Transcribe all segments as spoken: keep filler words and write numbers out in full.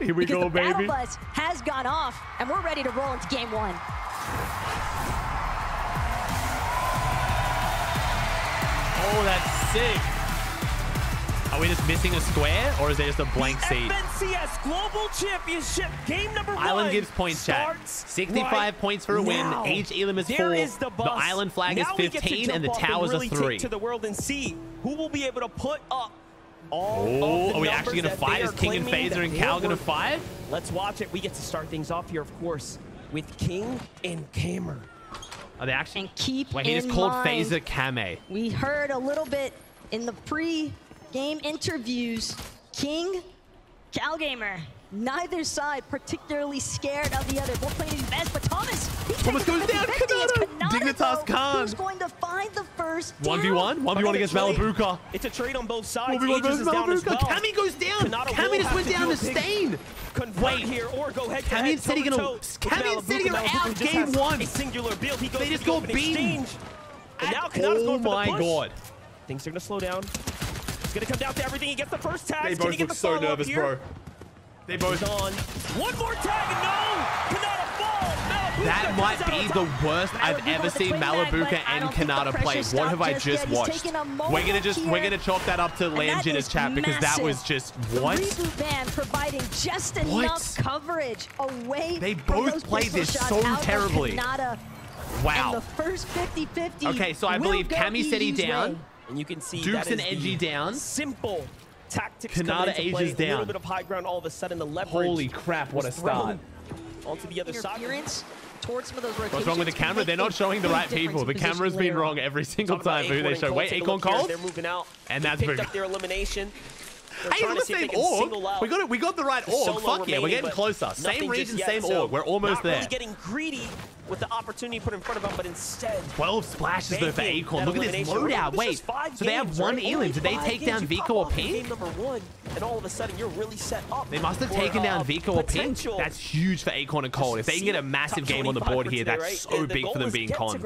Here we go, baby. The Battle Bus has gone off, and we're ready to roll into game one. Oh, that's sick. Are we just missing a square, or is there just a blank seat? F N C S Global Championship, game number one. Island gives points, chat. sixty-five right points for a win. Age Elam is four. Is the, the island flag now is fifteen, and the towers really are three. To the world and see who will be able to put up all oh, are we actually going to fight? Is King and Phaser and Cal going to fight? Let's watch it. We get to start things off here, of course, with King and Kamer. Are they actually? And keep Wait, he in just called mind, Phaser Kame. We heard a little bit in the pre-game interviews. King, Calgamer. Neither side particularly scared of the other. Both playing his best, but Thomas. Thomas goes down. Dignitas Khan. Who's going to find the first one v one? one v one against Malabuka. It's a trade on both sides. one v one Malabuka. Kami goes down. Kami just went down to Stain. Wait. Kami and City gonna out game one. They just go beaten. Oh my god. Things are gonna slow down. It's gonna come down to everything. He gets the first tag. They both look so nervous, bro. They both on. One more tag, no! Khanada falls! Malabuka that might be the worst Malabuka I've ever seen Malabuka and Khanada play. What have I just watched? We're gonna just here. we're gonna chalk that up to Lange in his chat because that was just what? Providing just enough what? coverage away. They both played this so terribly. Wow. The first fifty fifty. Okay, so I believe Kami City down. Way. And you can see Dukes that and Edgy down. Simple. Tactics Khanada ages down. A little bit of high ground all of a sudden. The leverage. Holy crap! What a start. Onto the other side. Towards some of those rotations. What's wrong with the camera? They're not showing the right people. The camera's been wrong every single time who they show. Wait, Acorn Cold. They're moving out. And that's picked up their elimination. Hey, it's the same org. We got it. We got the right org. Fuck yeah, we're getting closer. Same region, same org. We're almost there. Not really getting greedy with the opportunity put in front of them, but instead twelve splashes though for Acorn. Look at this loadout. Wait, so they have one Elim. Did they take down Vico or Pink? And all of a sudden, you're really set up. They must have taken down Vico or Pink. That's huge for Acorn and Cole. If they can get a massive game on the board here, that's so big for them being cons.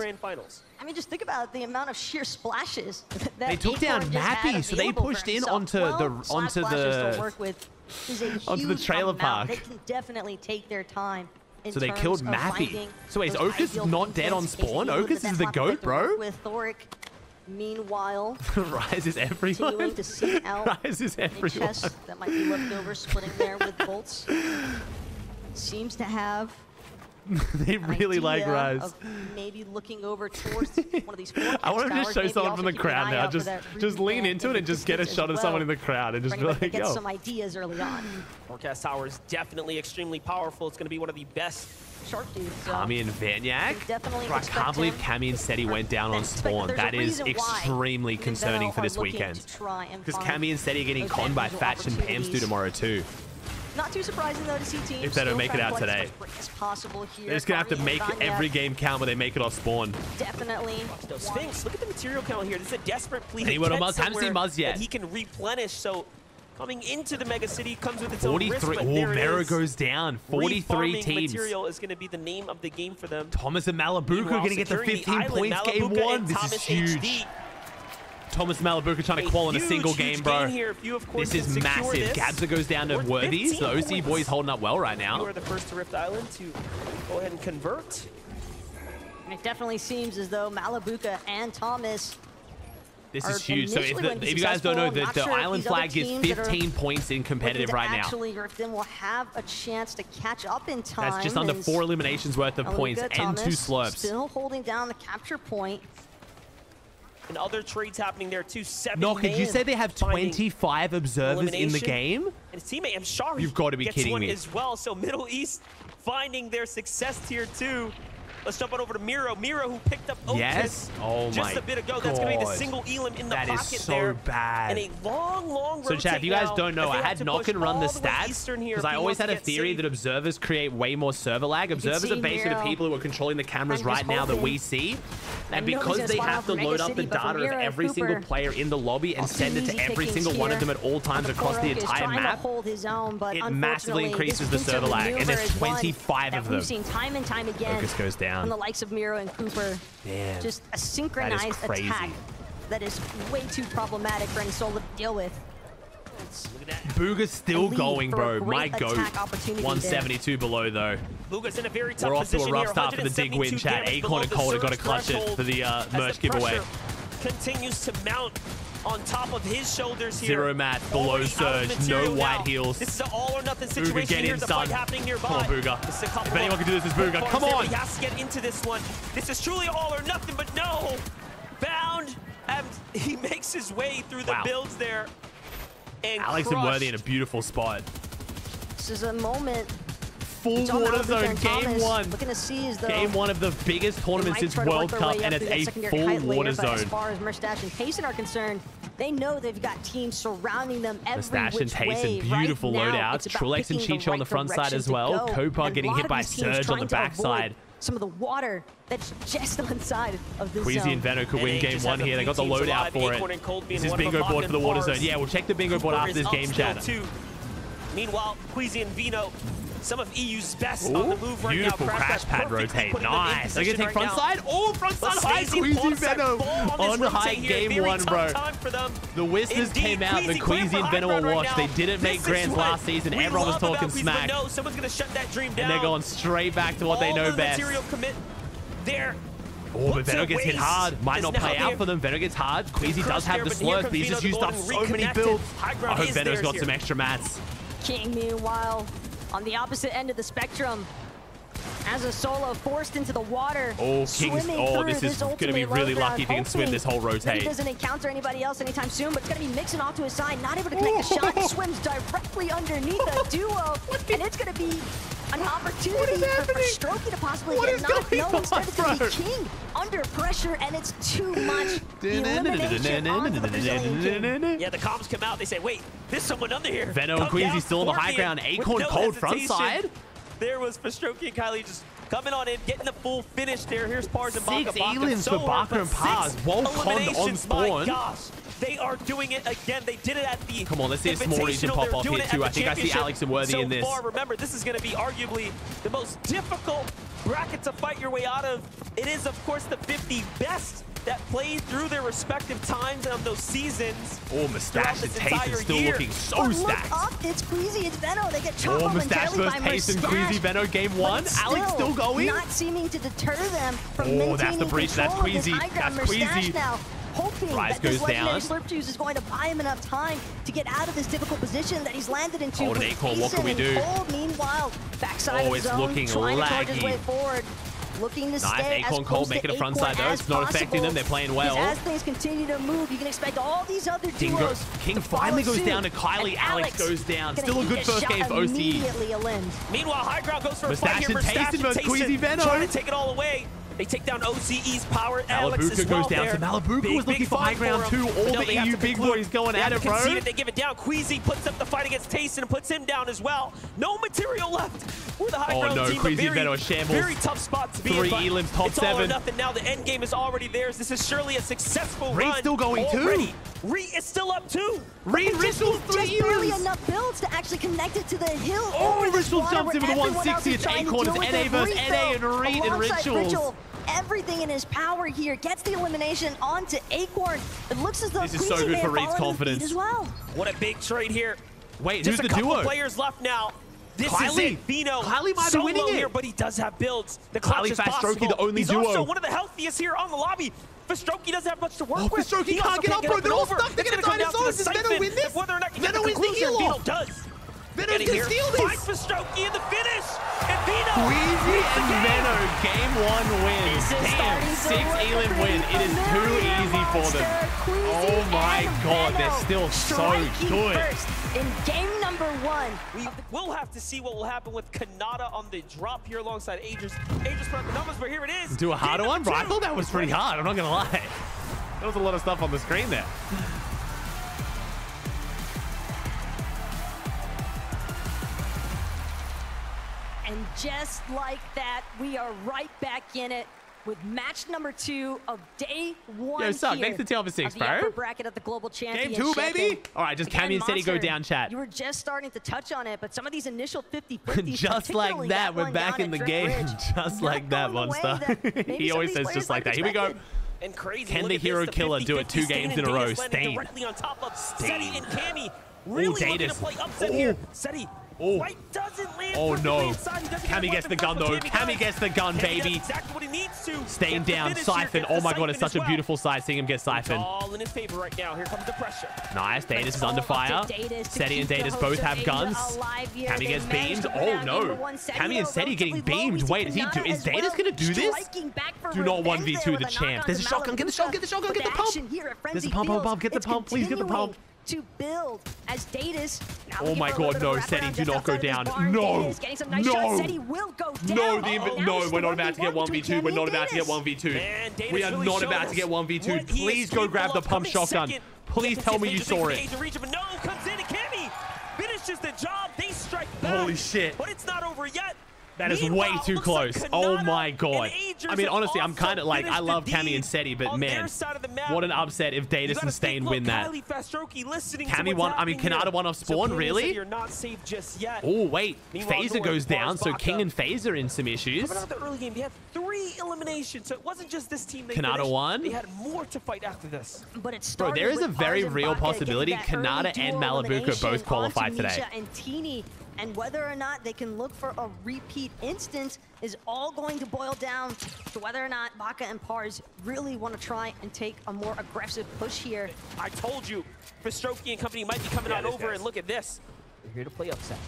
I mean, just think about the amount of sheer splashes. That they took down Mappy, so they pushed in onto the onto the onto the trailer park. They can definitely take their time. So they killed Mappy. So wait, is Okis not dead on spawn? Okis is the GOAT, bro. With Thoric, meanwhile, Rise is everyone. Rise is everyone. That might be left over, splitting there with bolts. Seems to have. They really like Rise. Maybe looking over towards one of these. I want to just show someone from the crowd now. Just, just lean into it and just get a shot of someone in the crowd and just be like, yo. Some ideas early on. Forecast Tower is definitely extremely powerful. It's going to be one of the best. Sharp Tooth. Kami and Vanyak. I can't believe Kami and Seti went down on spawn. That is extremely concerning for this weekend. Because Kami and Seti are getting conned by Fatch and Pamstu tomorrow too. Not too surprising though to see teams. If they don't make it out today, as possible here. They're just gonna have to make every game count when they make it off spawn. Definitely. Sphinx, look at the material count here. This is a desperate plea. Anyone on Muzz? Haven't seen Muzz yet. He can replenish. So coming into the Mega City comes with its own risk. But there it is. Mera goes down. forty-three teams. Material is gonna be the name of the game for them. Thomas and Malabuka are gonna get the fifteen points game one. This is huge. Thomas Malabuka trying to qual in a single game, bro. This is massive. Gabza goes down to Worthies. The O C boys holding up well right now. You are the first to Rift Island to go ahead and convert. It definitely seems as though Malabuka and Thomas. This is huge. So if, the, if you guys don't know, the, the sure island flag gives fifteen points in competitive right now. Actually, or if then we'll have a chance to catch up in time. That's just under four eliminations worth of points and two slurps. Still holding down the capture point. And other trades happening there too. Seven. No, did you say they have twenty-five observers in the game? And his teammate, I'm sorry, you've got to be kidding me as well. So Middle East finding their success tier two. Let's jump on over to Miro. Miro, who picked up Okis yes. oh just a bit ago. God. That's going to be the single Elim in the that pocket so there. That is so bad. And a long, long rotate. So, chat, if you guys don't know, I had knock and run the stats because I always had a theory that observers create way more server lag. Observers are basically the people who are controlling the cameras right now that we see. And because they have to load up the data of every single player in the lobby and send it to every single one of them at all times across the entire map, it massively increases the server lag. And there's twenty-five of them. We've seen time and time again. Focus goes down. On the likes of Miro and Cooper. Damn. Just a synchronized that attack that is way too problematic for Insol to deal with. Bugha's still going, bro. My goat. one seventy-two below, though. Bugha's in a very tough We're off to a rough start for the dig win, chat. Acorn and Cola got to clutch it for the uh, merch the giveaway. Continues to mount on top of his shoulders here. Zero mat, below surge, no white heels. This is an all or nothing situation. Bugha, get in, son. Come on, Bugha. If anyone can do this, it's Bugha. Come on. He has to get into this one. This is truly all or nothing, but no. Bound. And he makes his way through the wow. builds there. And Alex crushed. And Worthy in a beautiful spot. This is a moment. Full water zone, game one. To see is, though, game one of the biggest tournaments since World Cup, and it's a full water zone. As far as Mustache and Tayson are concerned, they know they've got teams surrounding them every Mustache and Tayson, beautiful loadouts. Trulex and Chicho on the front side as well. Kopar getting hit by Surge on the backside. Some of the water that's just on side of this Queasy zone. And Veno could win game one here. They got the loadout for it. This is bingo board for the water zone. Yeah, we'll check the bingo board after this game, chat. Meanwhile, Queasy and Veno, some of E U's best Ooh, on the move right beautiful now. Beautiful crash pad rotate. Nice. They're going to take front side. Oh, front side high. Queasy Veno on high game one, bro. The Whisters came out, but Queasy and Veno were washed. They didn't make grands last season. Everyone was talking smack. Someone's going to shut that dream down. And they're going straight back to what they know best. There. Oh, but Veno gets hit hard. Might not play out for them. Veno gets hard. Queasy does have the slurp, but he's just used up so many builds. I hope Veno's got some extra mats. King, meanwhile, on the opposite end of the spectrum, as a solo forced into the water. Oh, King's, oh, this is going to be really lucky if he can swim this whole rotate. He doesn't encounter anybody else anytime soon, but it's going to be mixing off to his side, not able to connect the shot. He swims directly underneath a duo, and it's going to be an opportunity for, for Strokey to possibly what get knocked. No, on, instead it's going to be King under pressure, and it's too much. The elimination on the Brazilian King. Yeah, the comms come out. They say, wait, there's someone under here. Veno and Queasy still on the high ground. Acorn no cold hesitation. Front side. There was for Strokey and Kylie just coming on in, getting the full finish there. Here's Pars and Baka. Six aliens for Baka and Pars. Wolfcon on spawn. My gosh. They are doing it again. They did it at the Come on, let's see a small region pop off here too. I think I see Alex and Worthy so in this. Far, remember, this is going to be arguably the most difficult bracket to fight your way out of. It is, of course, the fifty best that played through their respective times of those seasons. Oh, Mustache and Tayson still year. Looking so but stacked. Look up, it's Queasy, it's Veno. They get chopped oh, up Mustache versus Tayson, Queasy, Veno, game one. Still Alex still going. Not seeming to deter them from oh, maintaining that's the breach. That's Queasy. That's Queasy. Now. Hoping Rise that goes this legendary down. Slurp juice is going to buy him enough time to get out of this difficult position that he's landed into. Cold Acorn, what can we do? Cold, meanwhile, backside oh, it's zone, looking laggy. His way forward, looking to nice, stay Acorn Cold making a front side though. It's not possible. Affecting them. They're playing well. As things continue to move, you can expect all these other duos. King finally goes down to Kylie. Alex goes down. Still a good first game for O C E. Meanwhile, high ground goes for a fight here. Mustache and Tayson versus Queasy Veno. Trying to take it all away. They take down O C E's power. Alex Malabuka well goes down. So Malabuka big, was looking for high ground too. All no, the E U big boys going at it, bro. They give it down. Queasy puts up the fight against Tayson and puts him down as well. No material left for the high oh, ground no. team. Queasy very, Veno shambles. Very tough spot to be in. Three elims, top it's seven. It's all or nothing now. The end game is already theirs. This is surely a successful Reed's run. Still going already. Too. Reed is still up too. Reed Rituals three elims. Barely enough builds to actually connect it to the hill. Oh, Rituals jumps in with one sixty. It's Acorn. It's N A versus N A and Reed and Rituals. Everything in his power here gets the elimination onto Acorn. It looks as though this is so good for Reed's confidence as well. What a big trade here. Wait, just who's a the duo? Players left now. This Kylie. Is Veno. Kylie might be winning here, it. But he does have builds. The clutch Kylie is fast possible. Strokey, the only He's duo. Also one of the healthiest here on the lobby. Fistrokey doesn't have much to work oh, with. Fistrokey he can't get up, bro. They're all stuck. They're going to dinosaurs. Does Veno win this? Veno wins the heel off. Veno does. Veno can here. Steal this! Fights for Strokey in the finish! And Veno! Queasy and Veno, game one win. Damn, six Elan win. It is too easy for them. Oh my god, they're still so good. In game number one. We will have to see what will happen with Khanada on the drop here alongside Aegis. Aegis put up the numbers, but here it is. Do a harder one? Bro, I thought that was pretty hard, I'm not gonna lie. There was a lot of stuff on the screen there. And just like that, we are right back in it with match number two of day one. Yo, suck. Thanks to Tail for six, bro. Upper bracket of the global championship. Game two, baby. All right, just Canyon City go down, chat. You were just starting to touch on it, but some of these initial fifty fifties. Just like that, we're back in the game. Just like that, Monster. He always says just like that. Here we go. And crazy. Can the hero killer do it two games in a row? Stain. Directly on top of Steady and Cammy. Really Ooh, looking to play upset Ooh. here. Seti oh. right doesn't land oh, no. inside. He doesn't Cammy gets the gun, though. Cammy gets the gun, baby. Exactly what he needs to. Staying down. Siphon. Oh, my God. It's such well. a beautiful sight seeing him get Siphon. All in his favor right now. Here comes the pressure. Nice. Datus is under fire. Seti and Datus both have guns. Cammy gets beamed. Oh, no. Cammy and Seti getting beamed. Wait, is he do? Is Datus going to do this? Do not one v two the champ. There's a shotgun. Get the shotgun. Get the shotgun. Get the pump. There's a pump above. Get the pump. Please get the pump. To build as Datus. Now oh my God, no, Seti, do not go down. No, nice no, Seti will go down. no, the uh-oh. no, we're not about to get one v two. We're not about to get one v two. We are not about to get one v two. Please go grab the pump shotgun. Please tell me you saw it. Holy shit. But it's not over yet. That is way too close. Like oh my God. I mean, honestly, I'm kind of like, I love Cammy and Seti, but man, what an upset if Datus and Stain win that. Cammy won, I mean, Khanada won off spawn, so really? Oh, wait. Phaser goes down, so King and Phaser are in some issues. Khanada won. Bro, there is a very real possibility Khanada and Malabuka both qualify today. And whether or not they can look for a repeat instance is all going to boil down to whether or not Bugha and Pars really want to try and take a more aggressive push here. I told you, Vistroki and company might be coming yeah, out over, guys. And look at this. They're here to play upset.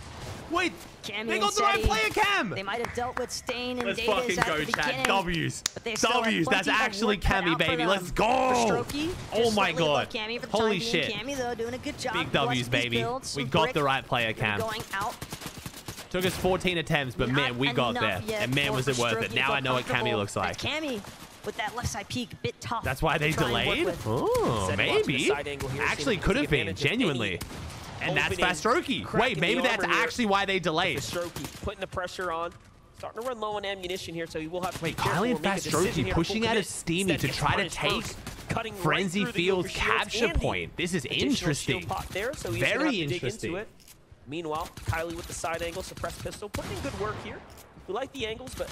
Wait, Cammy they got the Seti. right player, Cam! They might have dealt with Stain and Let's Datus fucking go, at the chat. W's. W's, that's actually Cammy, baby. Let's go! Oh my God. Holy shit. Cammy, though, doing a good job. Big W's, baby. We got the right player, Cam. Going out. Took us fourteen attempts, but Not man, we got there. And man, was it worth it. Now I know what Cammy looks like. Cammy. With that left side peak, bit tough. That's why they delayed? Oh, maybe. Actually, could have been, genuinely. And that's Vastroki. Wait, maybe that's actually why they delayed. Vastroki putting the pressure on. Starting to run low on ammunition here, so he will have to be careful. Wait, Kylie and Vastroki pushing out of Steamy to try to take Frenzy Fields capture point. This is interesting. Very interesting. Meanwhile, Kylie with the side angle, suppressed pistol, putting in good work here. We like the angles, but...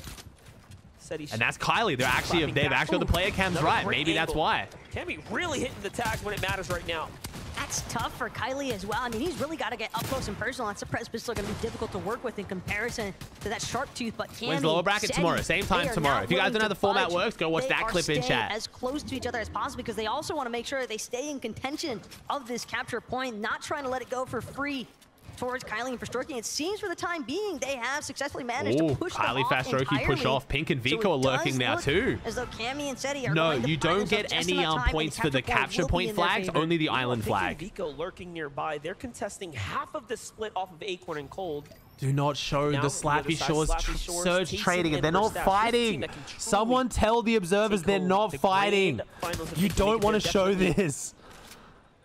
And that's Kylie. They're actually, they've actually got the player cams right. Maybe that's why. Cammy really hitting the tags when it matters right now. That's tough for Kylie as well. I mean, he's really got to get up close and personal. That suppressed pistol going to be difficult to work with in comparison to that sharp tooth. But Cammy, when's lower bracket Seti, tomorrow? Same time tomorrow. If you guys don't know how the format works, go watch that clip in chat. As close to each other as possible because they also want to make sure they stay in contention of this capture point, not trying to let it go for free towards Kylie and Fastroki. It seems for the time being they have successfully managed Ooh, to push Kylie Fastroki push off. Pink and Vico so are lurking now too. As though Cammy and Seti are no, you don't get any um, points for the capture point flags, only the island flag. Pink and Vico lurking nearby. They're contesting half of the split off of Acorn and Cold. Do not show now the Slappy Shores, Slappy Shores surge trading, and they're not fighting. Someone tell the observers they're not the fighting. You don't want to show this.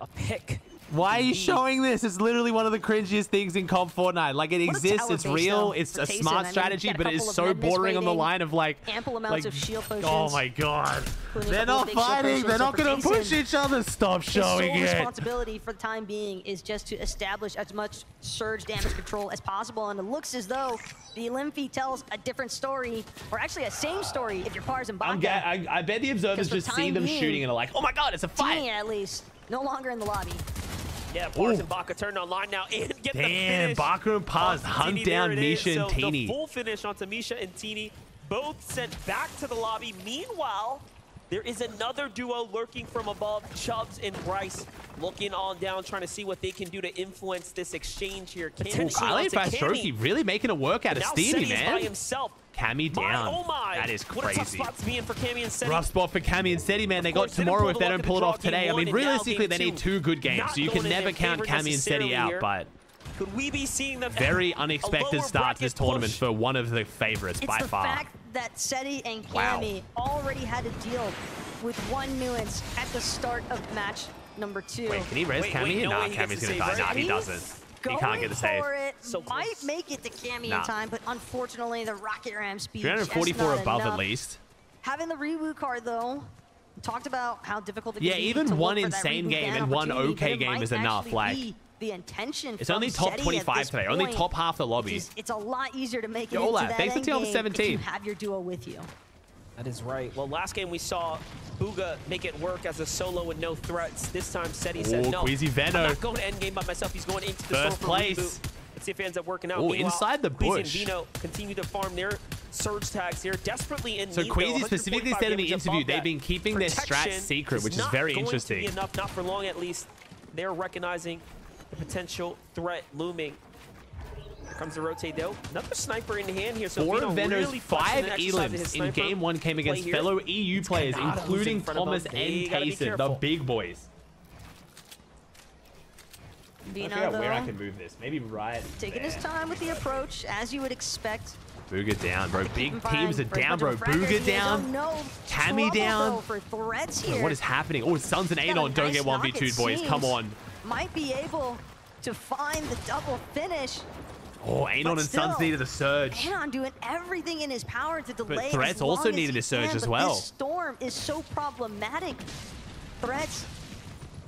A pick. Why are you showing this? It's literally one of the cringiest things in comp Fortnite. Like, it exists, it's real, it's a smart strategy, but it is so bordering on the line of like... Ample amounts of shield potions. Oh my God. They're not fighting, they're not gonna push each other. Stop showing it. The responsibility for the time being is just to establish as much surge damage control as possible, and it looks as though the Limpy tells a different story, or actually a same story if you're Pars and Bugha. I, I bet the observers just see them shooting and are like, oh my God, it's a fight. At least, no longer in the lobby. Yeah, Pars Ooh. and Bugha turned online now and get Damn, the finish. Damn, Bugha and Pars hunt down Misha and so Teeny. The full finish onto Misha and Teeny, both sent back to the lobby. Meanwhile, there is another duo lurking from above, Chubbs and Bryce, looking on down, trying to see what they can do to influence this exchange here. Kylie and Fastroki really making a work out of Steamy, man. By himself. Cammy down. My, oh my. That is crazy. What a tough spot to be in for Cammy and Seti. Rough spot for Cammy and Seti, man. They got tomorrow if they don't pull it off today. I mean, realistically, they need two good games, so you can never count Cammy and Seti out, but... Could we be seeing them? Very unexpected start to this tournament for one of the favorites by far. It's the fact that Seti and Cammy already had to deal with one nuance at the start of match number two. Wait, can he res Cammy? Nah, Cammy's gonna die. Nah, he doesn't. He can't get the save. So might make it to Cammy nah. in time, but unfortunately the Rocket Ram speed three forty-four above enough. At least. Having the Rewoo card though, talked about how difficult it is. Yeah, even one insane game and one okay game is enough. Like the intention. It's only top Seti twenty-five today. Point, only top half the lobby. It's, it's a lot easier to make it Yo, into that thanks for seventeen. If you have your duo with you. That is right. Well, last game we saw Bugha make it work as a solo with no threats. This time, Seti said no. Queasy Veno. I'm not going to end game by myself. He's going into the first store place. For reboot. Let's see if it ends up working out. Oh, inside the bush. Queasy and Veno continue to farm their surge tags here, desperately in need. So Queasy specifically said in the interview they've been keeping their strat secret, which is very interesting. Enough, not for long at least. They're recognizing the potential threat looming. Comes to rotate though. Another sniper in hand here. So Four Venos, really five elims in game one came against fellow E U players, including Thomas and Tayson, the big boys. Veno, I figure out where I can move this. Maybe right Taking there. His time with the approach, as you would expect. Bugha down, bro. Big teams are down, bro. Bugha down. Cammy down. Bro, what is happening? Oh, Suns and Anon don't get one v two, boys. Come on. Might be able to find the double finish. Oh, Anon and still, Suns needed a surge. Anon doing everything in his power to delay. But Threats also needed a surge can, as well. This storm is so problematic. Threats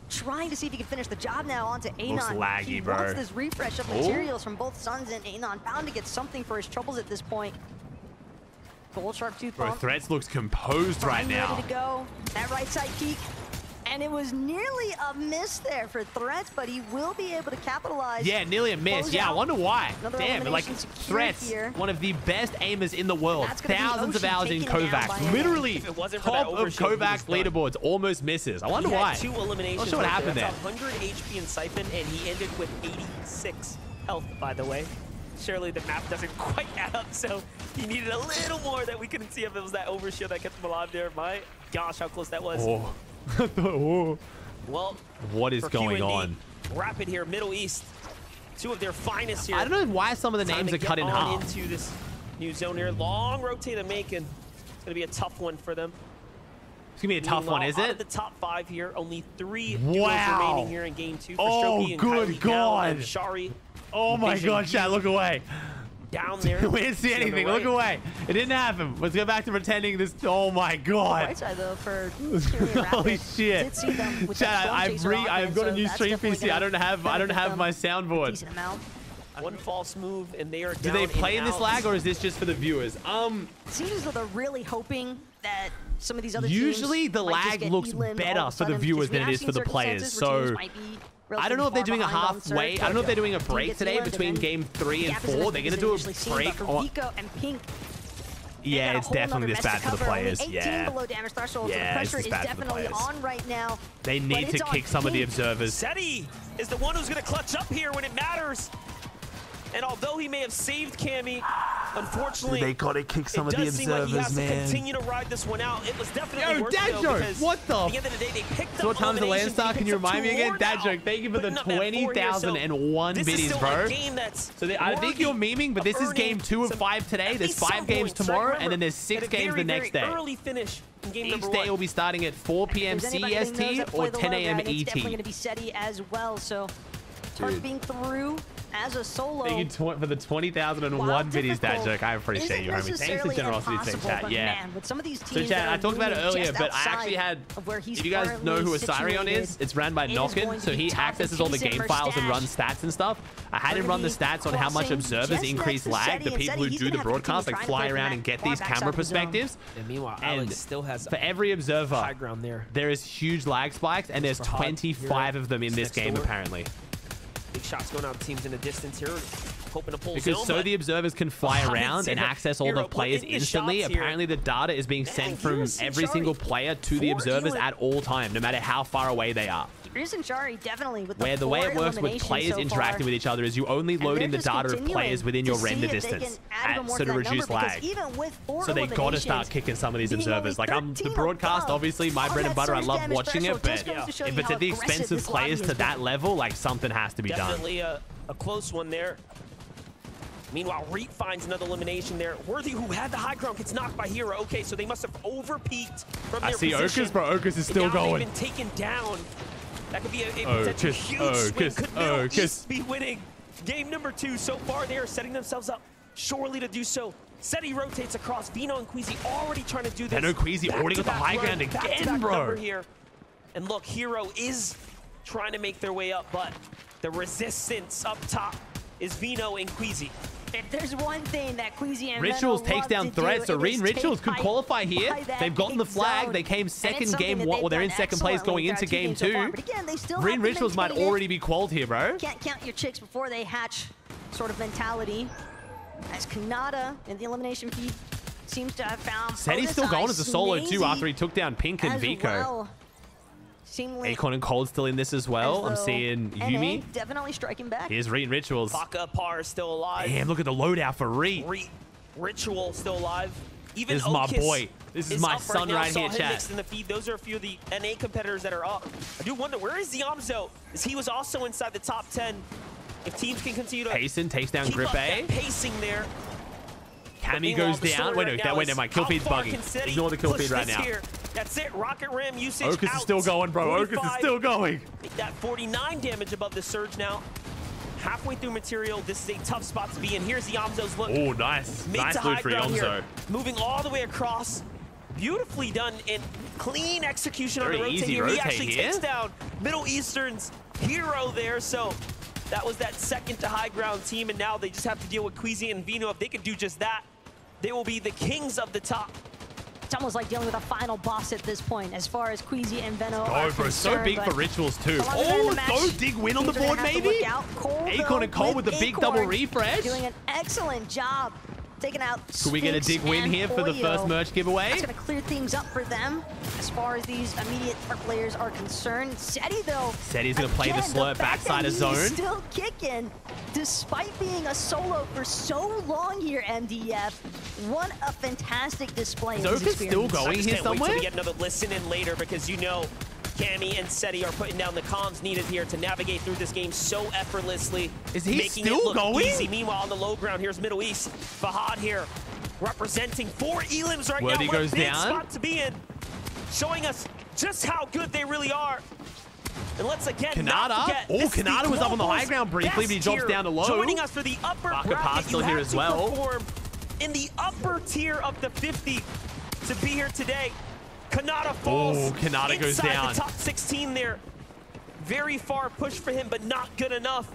trying to see if he can finish the job now onto Anon. Looks laggy, he bro. Wants this refresh of materials Ooh. From both Suns and Anon. Bound to get something for his troubles at this point. Gold Sharp Tooth bro, pump. Threats looks composed right now. Ready to go. That right side peek. And it was nearly a miss there for Threats, but he will be able to capitalize. Yeah, nearly a miss. Yeah, I wonder why. Another Damn, like Threats, here. One of the best aimers in the world. Thousands of hours in Kovacs. Literally top of Kovacs leaderboards. Almost misses. I wonder he why. Two eliminations Not sure what happened there. one hundred H P in Siphon, and he ended with eighty-six health, by the way. Surely the map doesn't quite add up, so he needed a little more that we couldn't see if it was that overshield that kept him alive there. My gosh, how close that was. Oh. Well, what is going on? Rapid here, Middle East, two of their finest here. I don't know why some of the names are cut in half. Into this new zone here, long rotate to make, and it's gonna be a tough one for them. It's gonna be a tough one, is it? Out of the top five here, only three wow. duos remaining here in game two. For oh, Shoki and good Kylie God! And Shari. Oh my God, chat, look away. Down there. We didn't see anything. Look away. It didn't happen. Let's go back to pretending this. Oh my God. Right side though for holy shit. Chat, I've re I've got a new stream P C. I don't have I don't have my soundboard. One false move and they are down. Do they play in this lag or is this just for the viewers? Um. Seems as though they're really hoping that some of these other teams usually the lag looks better for the viewers than it is for the players. So. I don't know if they're doing a halfway. I don't know if they're doing a break today between game three and four. They're going to do a break on... Yeah, it's definitely this bad for the players. Yeah. Yeah, this is bad for the players. They need to kick some of the observers. Seti is the one who's going to clutch up here when it matters. And although he may have saved Cammy, unfortunately, they gotta kick some of the observers, man. It does seem like he has to continue to ride this one out. It was definitely Yo, worth it, though, because at the end of the day, they picked up. So what time's the land star? Can you remind me again? Dad joke. Thank you for the twenty thousand and one biddies, bro. So they, I think you're memeing, but this is game two of five today. There's five games tomorrow, and then there's six games the next day. Each day will be starting at four P M C E S T or ten A M E T. It's definitely gonna be Seti as well. So being through as a solo. Thank you for the twenty thousand and one videos, Dad Joke. I appreciate you, homie. Thanks for generosity, thank chat. Yeah. Man, but some of these teams so, chat, I talked about it earlier, but I actually had. If you guys know who Asarion is, it's ran by Nokken, so he accesses all the game files and runs stats and stuff. I had him run the stats on how much observers increase lag. The people who do the broadcast, like, fly around and get these camera perspectives. And meanwhile, Alex still has for every observer, there is huge lag spikes, and there's twenty-five of them in this game, apparently. Big shots going out to teams in the distance here, hoping to pull because zone, so the observers can fly around and access all the players instantly. Apparently the data is being sent from every single player to the observers at all time, no matter how far away they are. Definitely with the where the way it works with players so interacting with each other is you only load in the data of players within your render distance at, so to reduce lag. So they gotta start kicking some of these observers. Like I'm the broadcast, obviously my bread and butter. I love watching it, but if it's at the expense of players to that level, like something has to be done. Definitely a, a close one there. Meanwhile, Reet finds another elimination there. Worthy, who had the high ground, gets knocked by Hero. Okay, so they must have overpeaked from their position. I see Okis, bro. Okis is still going. Been taken down. That could be a, a oh, potential kiss, huge oh, swing. Kiss, could Middle oh, East be winning game number two so far? They are setting themselves up surely to do so. Seti rotates across. Veno and Queasy already trying to do this. Veno Queasy already got the high ground run, again, back to back bro. Here. And look, Hero is trying to make their way up, but the resistance up top is Veno and Queasy. If there's one thing that Queasy and Rituals takes down threats, so Serene Rituals could qualify here. They've gotten the flag. They came second game one. Well, they're in second place going into game two. Serene Rituals might already be qualled here, bro. Can't count your chicks before they hatch sort of mentality. As Khanada in the elimination feed seems to have found... Seti's still going as a solo too after he took down Pink and Vico. Akon and Cold still in this as well. As I'm seeing Yumi. Definitely striking back. Here's Reed and Rituals. Paka Par is still alive. Damn, look at the loadout for Reed. Reed Ritual still alive. Even this is Okis my boy. This is, is my son right, right here, chat. In the feed. Those are a few of the N A competitors that are up. I do wonder, where is Diamzo? As he was also inside the top ten. If teams can continue to... Payson takes down Grip A. Pacing there. Cammy goes down. Wait, no, that went down. My kill feed's bugging. Ignore the kill feed right now. Here. That's it. Rocket Ram usage out. Okis is still going, bro. Okis is still going. That forty-nine damage above the surge now. Halfway through material. This is a tough spot to be in. Here's the Yamzo's look. Oh, nice. Nice loot for Yamzo. Moving all the way across. Beautifully done and clean execution on the rotate here. He actually takes down Middle Eastern's hero there. So that was that second to high ground team. And now they just have to deal with Queasy and Veno. If they could do just that, they will be the kings of the top. It's almost like dealing with a final boss at this point, as far as Queasy and Veno are bro, so big for Rituals too. Oh, so big win on the board, maybe? Akon and Cole with the big double refresh. Doing an excellent job taking out Spinks. Could we get a dig win here for the first merch giveaway? That's going to clear things up for them, as far as these immediate players are concerned. Seti, though. Seti's going to play the slurp backside of zone. Still kicking, despite being a solo for so long here, M D F. What a fantastic display. Zoka's still going here somewhere? We get another listen in later, because you know Cammy and Seti are putting down the comms needed here to navigate through this game so effortlessly. Is he making still it look going? Easy. Meanwhile, on the low ground, here's Middle East. Fahad here, representing four elims right Worthy now. Goes what a big down. Spot to be in, showing us just how good they really are. And let's again Khanada. Oh, Khanada was up on the high ground briefly, but he drops down to low. Joining us for the upper bracket, still here as well. In the upper tier of the fifty to be here today. Khanada falls. Oh, Khanada goes down. The top sixteen there. Very far push for him, but not good enough.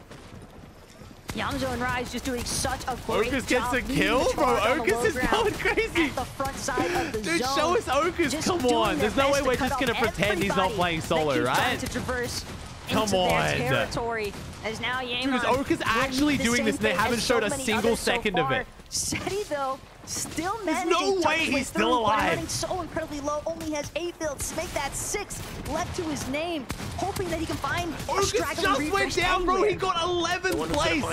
Yamzo and Rise just doing such a great Okis job. Okis gets a kill, bro. Okis is going crazy. The front side of the Dude, zone. Show us Okis. Just Come on. There's no way we're just going to pretend he's not playing solo, right? To traverse Come on. Territory. As now Dude, is Okis actually doing this, and they haven't showed so a single second so of it. Seti, though, still managing. There's no way he's still alive. Running so incredibly low, only has eight builds to make that six left to his name, hoping that he can find Okis. Just went down, bro. He got eleventh place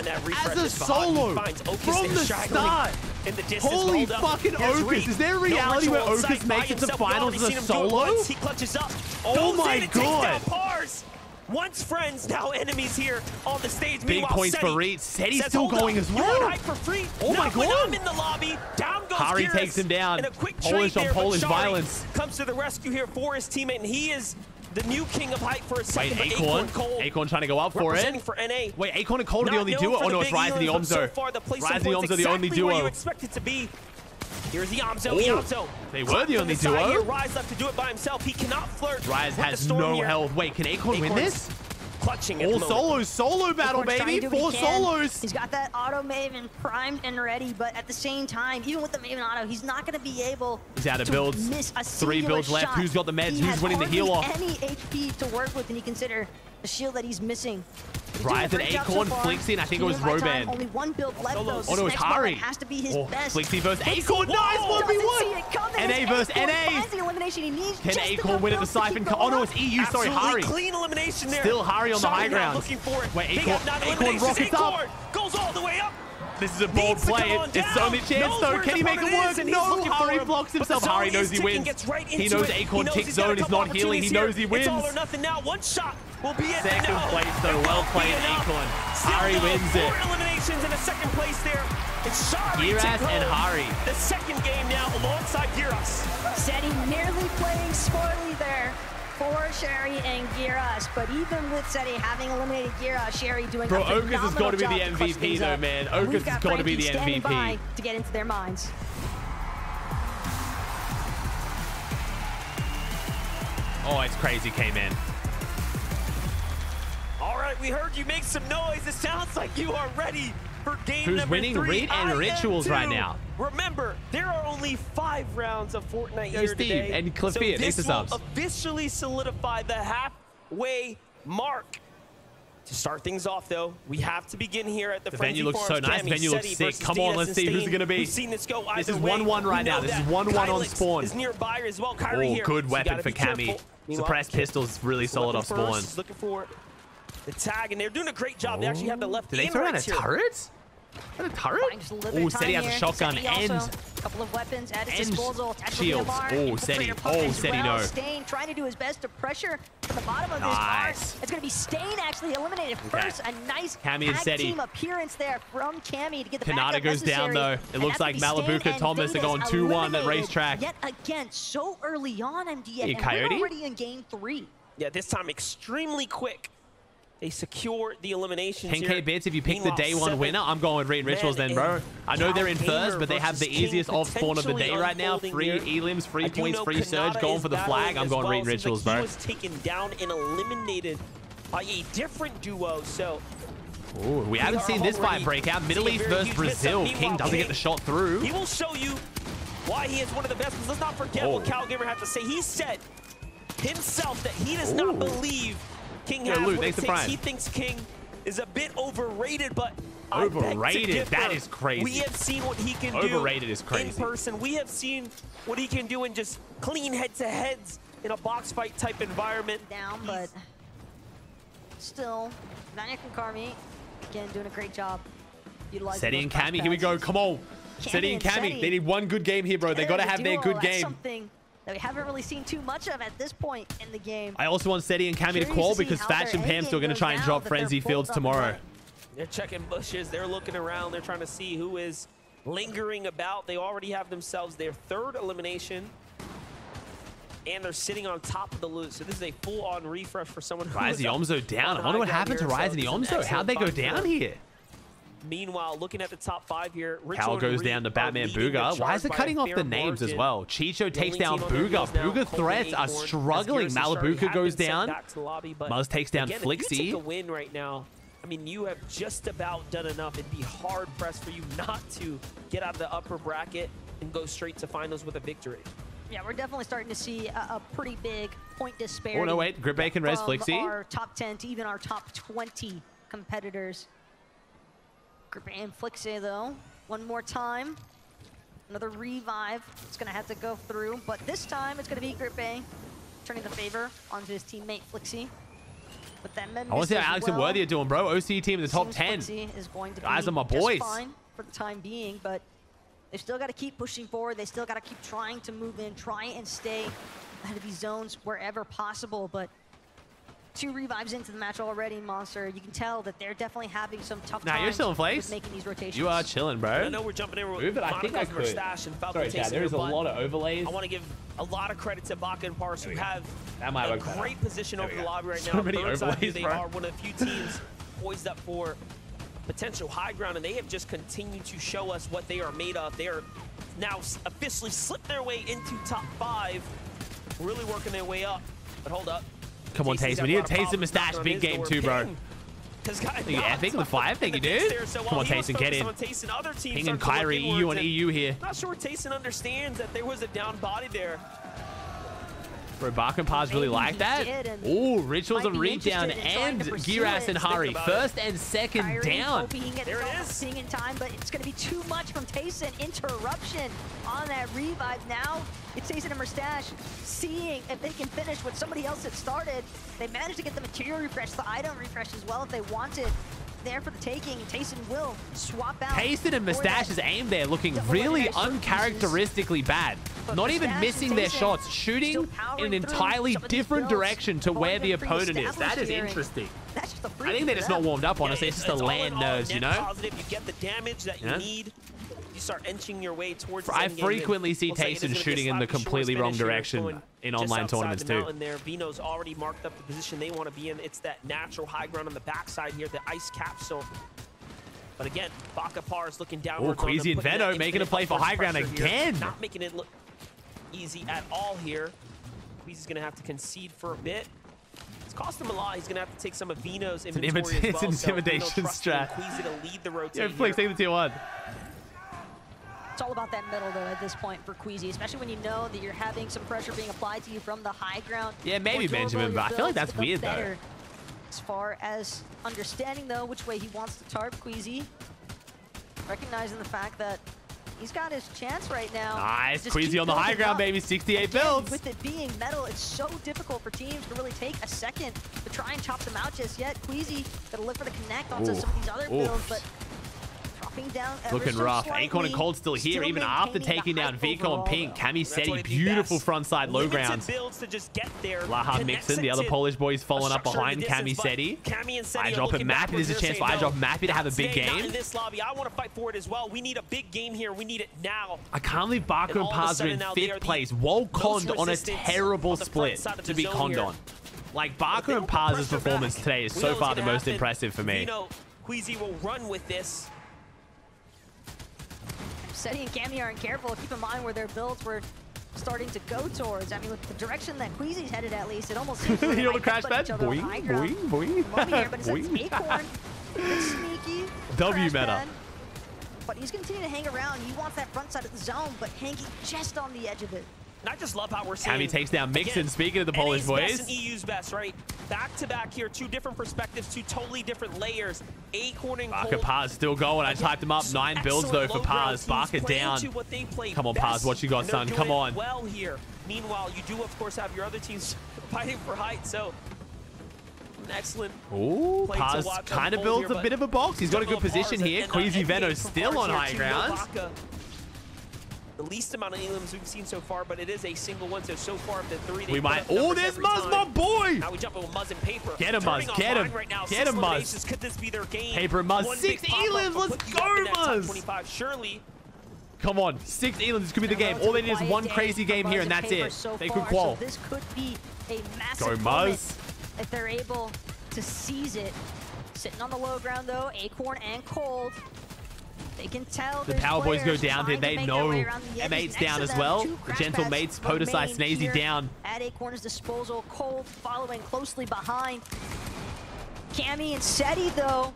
as a solo from the start. In the distance, Holy fucking Okis. Is there a reality no where Okis makes it to finals as a solo? He clutches up. Oh, oh my god. Once friends, now enemies here on the stage. Big Meanwhile, points Seti for Reed. Seti's still going up. as well. For free. Oh now, my god. I'm in the lobby. Down goes Hari Geras, takes him down. A quick Polish on there, Polish violence. Comes to the rescue here for his teammate, and he is the new king of hype for a second. Wait, Akon. Akon trying to go up for it. For N A. Wait, Akon and Cold are the only duo. Oh no, it's Rise and the Omzo. So far, the Rise and the Omzo exactly the only duo. You expect it to be. Here's the Omzo, the Omzo. They were the only duo. Here. Rise left to do it by himself. He cannot flirt. Rise has no here. health. Wait, can Akon win this? Clutching All solos, solo battle, Acorn's baby. Four he solos. He's got that auto Maven primed and ready, but at the same time, even with the Maven auto, he's not going to be able he's out of to builds. miss a Three builds shot. left. Who's got the meds? He Who's winning the heal off? Any H P to work with, and you consider the shield that he's missing. Rise and Akon, so Flixie, and I think it was Roban. Only one build left, though. Oh, no, it's Hari. Has to be his oh, best. Flixie versus Akon. Nice one v one. N A versus N A. Can Akon win at the siphon? Oh, no, it's E U. Sorry, Hari. Clean elimination there. Still Hari on the high ground. Looking for it. Wait, Akon, Akon rockets up. Goes all the way up. This is a bold play. It's his only chance, though. Can he make it work? No, Hari blocks himself. Hari knows he wins. He knows Akon tick zone is not healing. He knows he wins. It's all or nothing now. One shot. Will be it. Second no. place, though. It well played, Akon. Hari no. wins it. Four eliminations in a second place there. It's Shari Geras and Hari. The second game now alongside Geras. Seti nearly playing spoily there for Sherry and Geras, but even with Seti having eliminated Geras, Sherry doing Bro, a phenomenal Okis has got to be the M V P, though, man. Okis has got to be the M V P. To get into their minds. Oh, it's crazy, K-Man. All right, we heard you make some noise. It sounds like you are ready for game who's number winning three, Raid and Rituals right now. Remember, there are only five rounds of Fortnite Yo, here Steve today, and Cliff so Beard, this will subs. officially solidify the halfway mark. To start things off, though, we have to begin here at the, the Frenzy venue looks Farms, so nice. Cammy, venue looks sick. Come on, let's see who's it going to be. We've seen this go either way. one one right now. This is one one on spawn. Is nearby as well. Kyrie oh, here. Good weapon so for Cammy. Suppressed pistol's really so solid off spawn. First, looking for the tag, and they're doing a great job. Oh. They actually have the left. Did they throw out a turret? Is that a turret? Oh, Seti has a shotgun and couple of weapons at his disposal. Shields. Oh, Seti. Oh, Seti, no. Stain trying to do his best to pressure from the bottom of this car. It's going to be Stain actually eliminated first. A nice tag team appearance there from Cammy to get the backup necessary. Khanada goes down, though. It looks like Malabuka Thomas are going two one at Racetrack. Yet again, so early on, M D N. And we're already in game three. Yeah, this time extremely quick. They secure the elimination. ten K bits if you pick Meanwhile, the day one seven. winner. I'm going Raid Rituals then, bro. I know they're in first, but they have the easiest off spawn of the day right now. Free elims, free points, free surge. Going for the flag. I'm going well. Raid Rituals, bro. He was taken down and eliminated by a different duo. So Ooh, we haven't seen this fight break out. Middle East versus Brazil. King doesn't King, get the shot through. He will show you why he is one of the best. Because let's not forget oh. what Cal Gamer had to say. He said himself that he does Ooh. not believe King Yo, Luke, thanks takes, he thinks King is a bit overrated, but overrated. That is crazy. We have seen what he can do. Overrated is crazy. In person, we have seen what he can do in just clean head-to-heads in a box fight type environment. Down, but still, Nanya and Carmi again doing a great job. Seti and Cammy, here we go. Come on, Seti and Cammy. They need one good game here, bro. They gotta have their good game that we haven't really seen too much of at this point in the game. I also want Seti and Cammy to call because Fatch and Pam still going to try and drop Frenzy Fields tomorrow. They're checking bushes. They're looking around. They're trying to see who is lingering about. They already have themselves their third elimination. And they're sitting on top of the loot. So this is a full-on refresh for someone who Ryze Yomzo down. I wonder what happened to Ryze and Yomzo. How'd they go down here? Meanwhile, looking at the top five here, Cal goes down to Batman Bugha. Why is it cutting off the names as well? Chicho takes down Bugha. Bugha threats are struggling. Malabuka goes down. Muzz takes down Flixie. Take a win right now. I mean, you have just about done enough. It'd be hard pressed for you not to get out of the upper bracket and go straight to finals with a victory. Yeah, we're definitely starting to see a, a pretty big point disparity. Oh no, wait, Gripbake can res Flixie. Our top ten to even our top twenty competitors. And Flixie, though, one more time. Another revive. It's going to have to go through, but this time it's going to be Grippe turning the favor onto his teammate Flixie. But that I want to see how Alex well. and Worthy are doing, bro. O C team in the top ten. Flixie is going to be Guys are my boys. Just fine for the time being, but they've still got to keep pushing forward. They still got to keep trying to move in, try and stay out of these zones wherever possible, but two revives into the match already, Monster. You can tell that they're definitely having some tough nah, times. You're still in place. Making these rotations. You are chilling, bro. I know we're jumping in. Move it. I think I could. Sorry, Dad, there is a lot of overlays. I want to give a lot of credit to Baka and Pars, who have that might a great better. position over the lobby right so now. Many overlays, eye, they bro. are one of the few teams poised up for potential high ground, and they have just continued to show us what they are made of. They are now officially slipped their way into top five, really working their way up. But hold up. Come on, Taze. We need to Taze and Mustache. Big game too, bro. Yeah, I think the five. Thank you, dude. So Come on, Taze and get in. Ping and Kyrie, E U and E U here. Not sure Taze understands that there was a down body there. Bro, Barkenpars really like that. Ooh, Rituals of Reach down and Giras and Hari. First and second down. There it is. In time, but it's going to be too much from Taze. Interruption on that revive now. It's Taze and Mustache seeing if they can finish what somebody else had started. They managed to get the material refresh, the item refresh as well if they wanted. There for the taking, and Tayson will swap out. Tayson and Mustache's aim there looking really uncharacteristically bad. Not even missing their shots, shooting in an entirely different direction to where the opponent is. That is interesting. I think they're just not warmed up, honestly. It's just the land nerds, you know? You get the damage that you need. You start inching your way towards. I frequently see Tayson shooting in the completely wrong direction in online tournaments too. There, Vino's already marked up the position they want to be in. It's that natural high ground on the backside here, the ice capsule. But again, Baka Pars looking down. Oh, Queasy and Veno making a play for high ground again. Not making it look easy at all here. Queasy's going to have to concede for a bit. It's cost him a lot. He's going to have to take some of Veno's inventory it's an as well. It's an intimidation so strat. To lead the rotation yeah, Flick, take the T one. It's all about that middle, though, at this point for Queasy, especially when you know that you're having some pressure being applied to you from the high ground. Yeah, maybe Benjamin, but I feel like that's weird, though. As far as understanding, though, which way he wants to tarp Queasy, recognizing the fact that he's got his chance right now. Nice, Queasy on the high ground, baby, sixty-eight builds. With it being metal, it's so difficult for teams to really take a second to try and chop them out just yet. Queasy gotta look for the connect onto some of these other builds, but down looking rough. Acorn and Cold still here, still even after taking down Vico and Pink. Kami Seti, beautiful frontside low grounds. Laha Mixon, the other Polish boys following up behind Kami Seti. I drop it, Mappy. There's a chance for I drop Mappy to have a big game. I want to fight for it as well. We need a big game here. We need it now. I can't believe Barco and Paz are in fifth place. Wolcond on a terrible split to be conned on. Like Barco and Paz's performance today is so far the most impressive for me. Queasy will run with this. Seti and Kami aren't careful. Keep in mind where their builds were starting to go towards. I mean, with the direction that Queasy's headed, at least, it almost seems like they're crash pad. Boing, boing, boing, boing. But boing. It's Acorn. It's sneaky. W meta. Pad. But he's continuing to hang around. He wants that front side of the zone, but hanging just on the edge of it. And I just love how we're seeing. Kami takes down Mixon. Again, speaking of the Polish boys, and E U's best, right? Back to back here, two different perspectives, two totally different layers. Acorn and Barker, Paz still going. I Again, typed him up. Nine builds though for Paz. Barker down. Come on, Paz, what you got, son? Come on. Well here. Meanwhile, you do of course have your other teams fighting for height. So an excellent. Ooh, Paz kind of builds here, a bit of a box. He's got a good position here. Queasy Veno's still on high ground. The least amount of elims we've seen so far, but it is a single one. So, so far, the three. We might. Oh, there's Muzz, my boy. Now we jump in with Muzz and Paper. Get him, Muzz. Get him. Right now, get him, Muzz. Could this be their game? Paper, Muzz. One six elims. Let's go, Muzz. Surely. Come on. Six elims. This could be the game. All they need is one crazy game here, and that's it. They could qual. This could be a massive. Go, Muzz. If they're able to seize it. Sitting on the low ground, though, Acorn and Cold. They can tell the power boys go down here. They know the mate's down as well. The gentle mates, Podesai, Snazy down. At Acorn's disposal, Cold following closely behind. Kami and Seti though,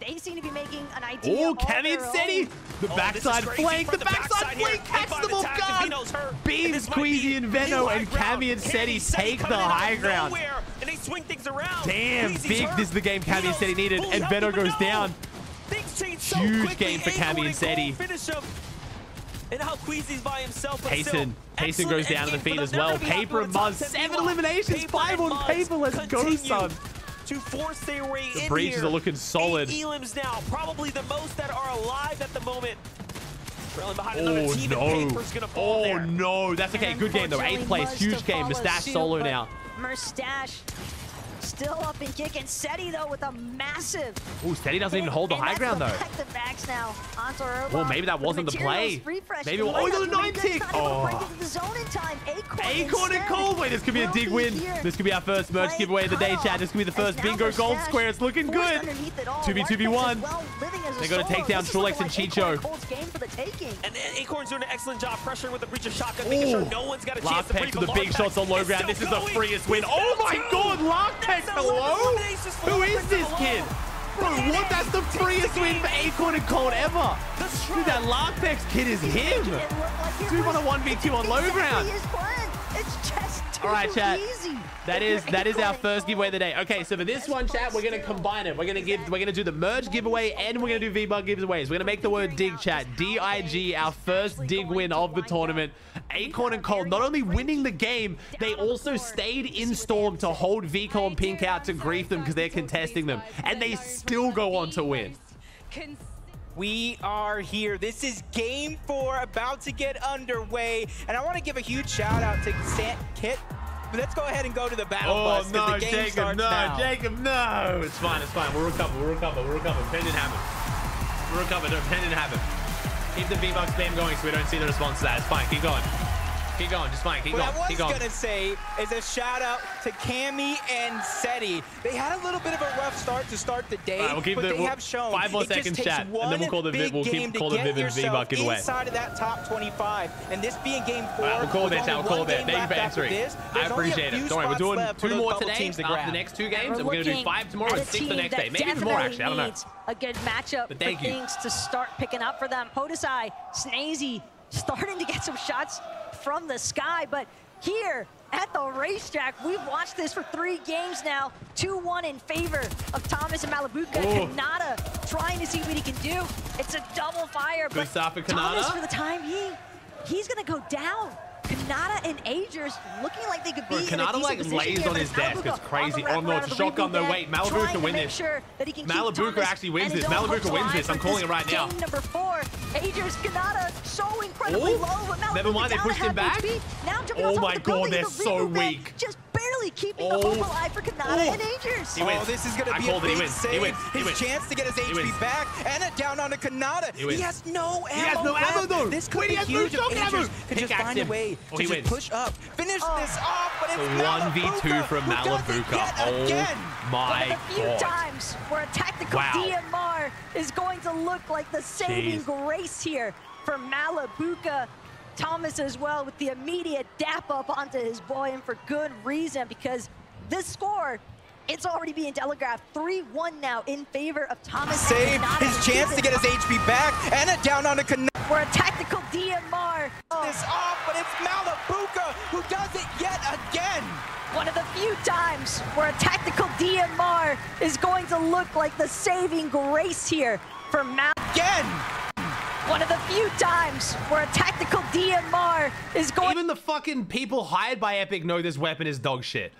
they seem to be making an idea. Oh, Kami and Seti! The backside flank, the backside flank, catch them off guard. Beams Queasy and Veno, and Kami and Seti take the high ground. And they swing things around. Damn, big. This is the game Kami and Seti needed, and Veno goes down. Huge so game for Kami and Seti. And how Queasy's by himself. Payson, Payson goes down to the feet as well. Paper and Muzz, seven eliminations, five on Paper. Let's go, son. To force their way in here. The Breaches are looking solid. Elims now, probably the most that are alive at the moment. Oh no! Oh no! That's okay. Good game though. Eighth place, huge game. Mustache solo now. Mustache. Still up and kicking. Seti though with a massive. Ooh, Seti doesn't hit, even hold the high ground though. Back to backs now. Well, maybe that wasn't the play. Refresh. Maybe we'll, oh, the nine tick. Oh. Acorn and Cold. Wait, this could be a dig win. Here. This could be our first merch giveaway of the day, chat. This could be the first bingo gold square. It's looking good. two v two v one. Well, they're going to take down Trulex and Chicho. And Acorn's doing an excellent job pressuring with the Breach of Shotgun, making sure no one's got a chance to break the big shots on low ground. This is the freest win. Oh my God, Larktech. Hello? Who is this kid? Bro, what? That's the freest win for Acorn and Cold ever. Dude, that Larkpex kid is him. Dude, on a one v two on low ground. All right, chat. That is that is our first giveaway of the day. Okay, so for this one, chat, we're gonna combine it. We're gonna give we're gonna do the merge giveaway and we're gonna do V-Bug giveaways. We're gonna make the word dig, chat. D I G, our first dig win of the tournament. Acorn and Cold not only winning the game, they also stayed in Storm to hold Vico and Pink out to grief them because they're contesting them, and they still go on to win. We are here. This is game four, about to get underway, and I want to give a huge shout out to Sant Kit. But let's go ahead and go to the battle oh, bus. No, the game Jacob, starts no, now. Jacob, no. It's fine, it's fine. We'll recover, we'll recover, we'll recover. Pen didn't happen. We'll recover, no, pen didn't happen. Keep the V-Bucks spam going so we don't see the response to that. It's fine, keep going. Keep going, just fine, keep going, keep going. What I was gonna say is a shout out to Cammy and Seti. They had a little bit of a rough start to start the day, right, we'll keep but the, they we'll, have shown five more it seconds just takes chat, one and then we'll call the big we'll game keep, call to get the yourself away. Inside of that top twenty-five. And this being game four, right, we'll call that out, we'll call that. Thank you for answering. This, I appreciate it. Don't worry, we're doing two more today after the next two games, and we're gonna do five tomorrow and six the next day. Maybe even more actually, I don't know. A good matchup for things to start picking up for them. Podesai, Snazy, starting to get some shots from the sky, but here at the racetrack, we've watched this for three games now. two one in favor of Thomas and Malabuka. Khanada trying to see what he can do. It's a double fire, good but for Thomas for the time being, he's gonna go down. Khanada and Agers looking like they could be in a like lays on his desk. It's crazy. Oh no, it's a shotgun though. Wait, Malabuka win this. Sure Malabuka actually wins this. Malabuka wins this. I'm calling it right now. Number four. Agers, Khanada so incredibly Ooh. low. But never mind, they pushed him back. Now oh my the god, they're so weak. Just barely keeping oh. the hope alive for Khanada oh. and Agers. He wins. Oh, this is going to be a big save. His chance to get his H P back and it down onto Khanada. He has no ammo. He has no ammo though. This could be huge if Agers could just find a way to oh, he just wins. push up, finish oh. this off, but it's one v two from Malabuka. Oh my god. A few times where a tactical wow. D M R is going to look like the saving Jeez. grace here for Malabuka. Thomas as well with the immediate dap up onto his boy, and for good reason, because this score, it's already being telegraphed. three one now in favor of Thomas. Save his chance to get his H P back, and it down onto Khanada. We're a tactical D M R. Oh. This off, but it's Malabuka who does it yet again. One of the few times where a tactical D M R is going to look like the saving grace here for Mal. Again. One of the few times where a tactical D M R is going. Even the fucking people hired by Epic know this weapon is dog shit.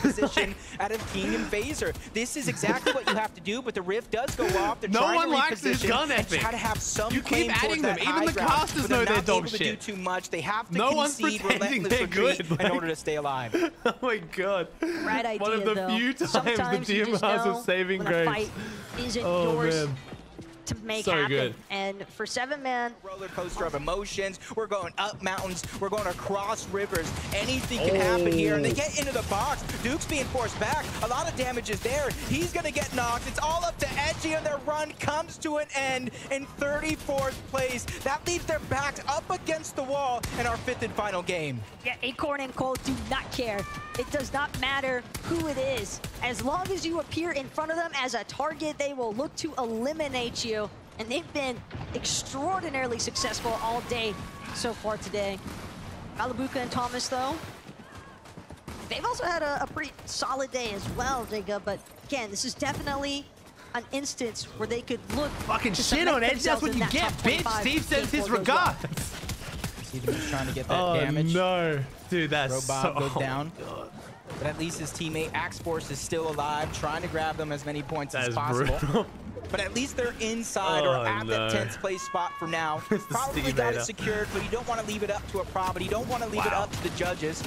Position out of King and Phaser. This is exactly what you have to do, but the Rift does go off. They're no one to likes this gun, Epic. Try to have some you keep adding them. Even the casters know they're dog shit. To do too much. They have to no one's pretending they're good like... in order to stay alive. Oh my god. Right idea, one of the though. few times Sometimes the D M Rs are saving grace. Fight isn't oh, yours. Man. to make so happen. Good. And for seven man roller coaster of emotions, we're going up mountains, we're going across rivers, anything can oh. happen here. And they get into the box. Duke's being forced back, a lot of damage is there, he's gonna get knocked. It's all up to Edgy, and their run comes to an end in thirty-fourth place. That leaves their backs up against the wall in our fifth and final game. Yeah, Acorn and Cold do not care. It does not matter who it is, as long as you appear in front of them as a target, they will look to eliminate you. And they've been extraordinarily successful all day so far today. Malabuka and Thomas, though, they've also had a, a pretty solid day as well, Jacob. But again, this is definitely an instance where they could look fucking to shit on Edge. That's what you that get, bitch. Steve sends his regards. He's well. trying to get that oh, damage. No, dude, that's Robot so goes down. God. But at least his teammate Axe Force is still alive, trying to grab them as many points that as possible. Brutal. But at least they're inside oh, or at no. the tenth place spot for now. Probably got it secured, but you don't want to leave it up to a prop, but you don't want to leave wow. it up to the judges.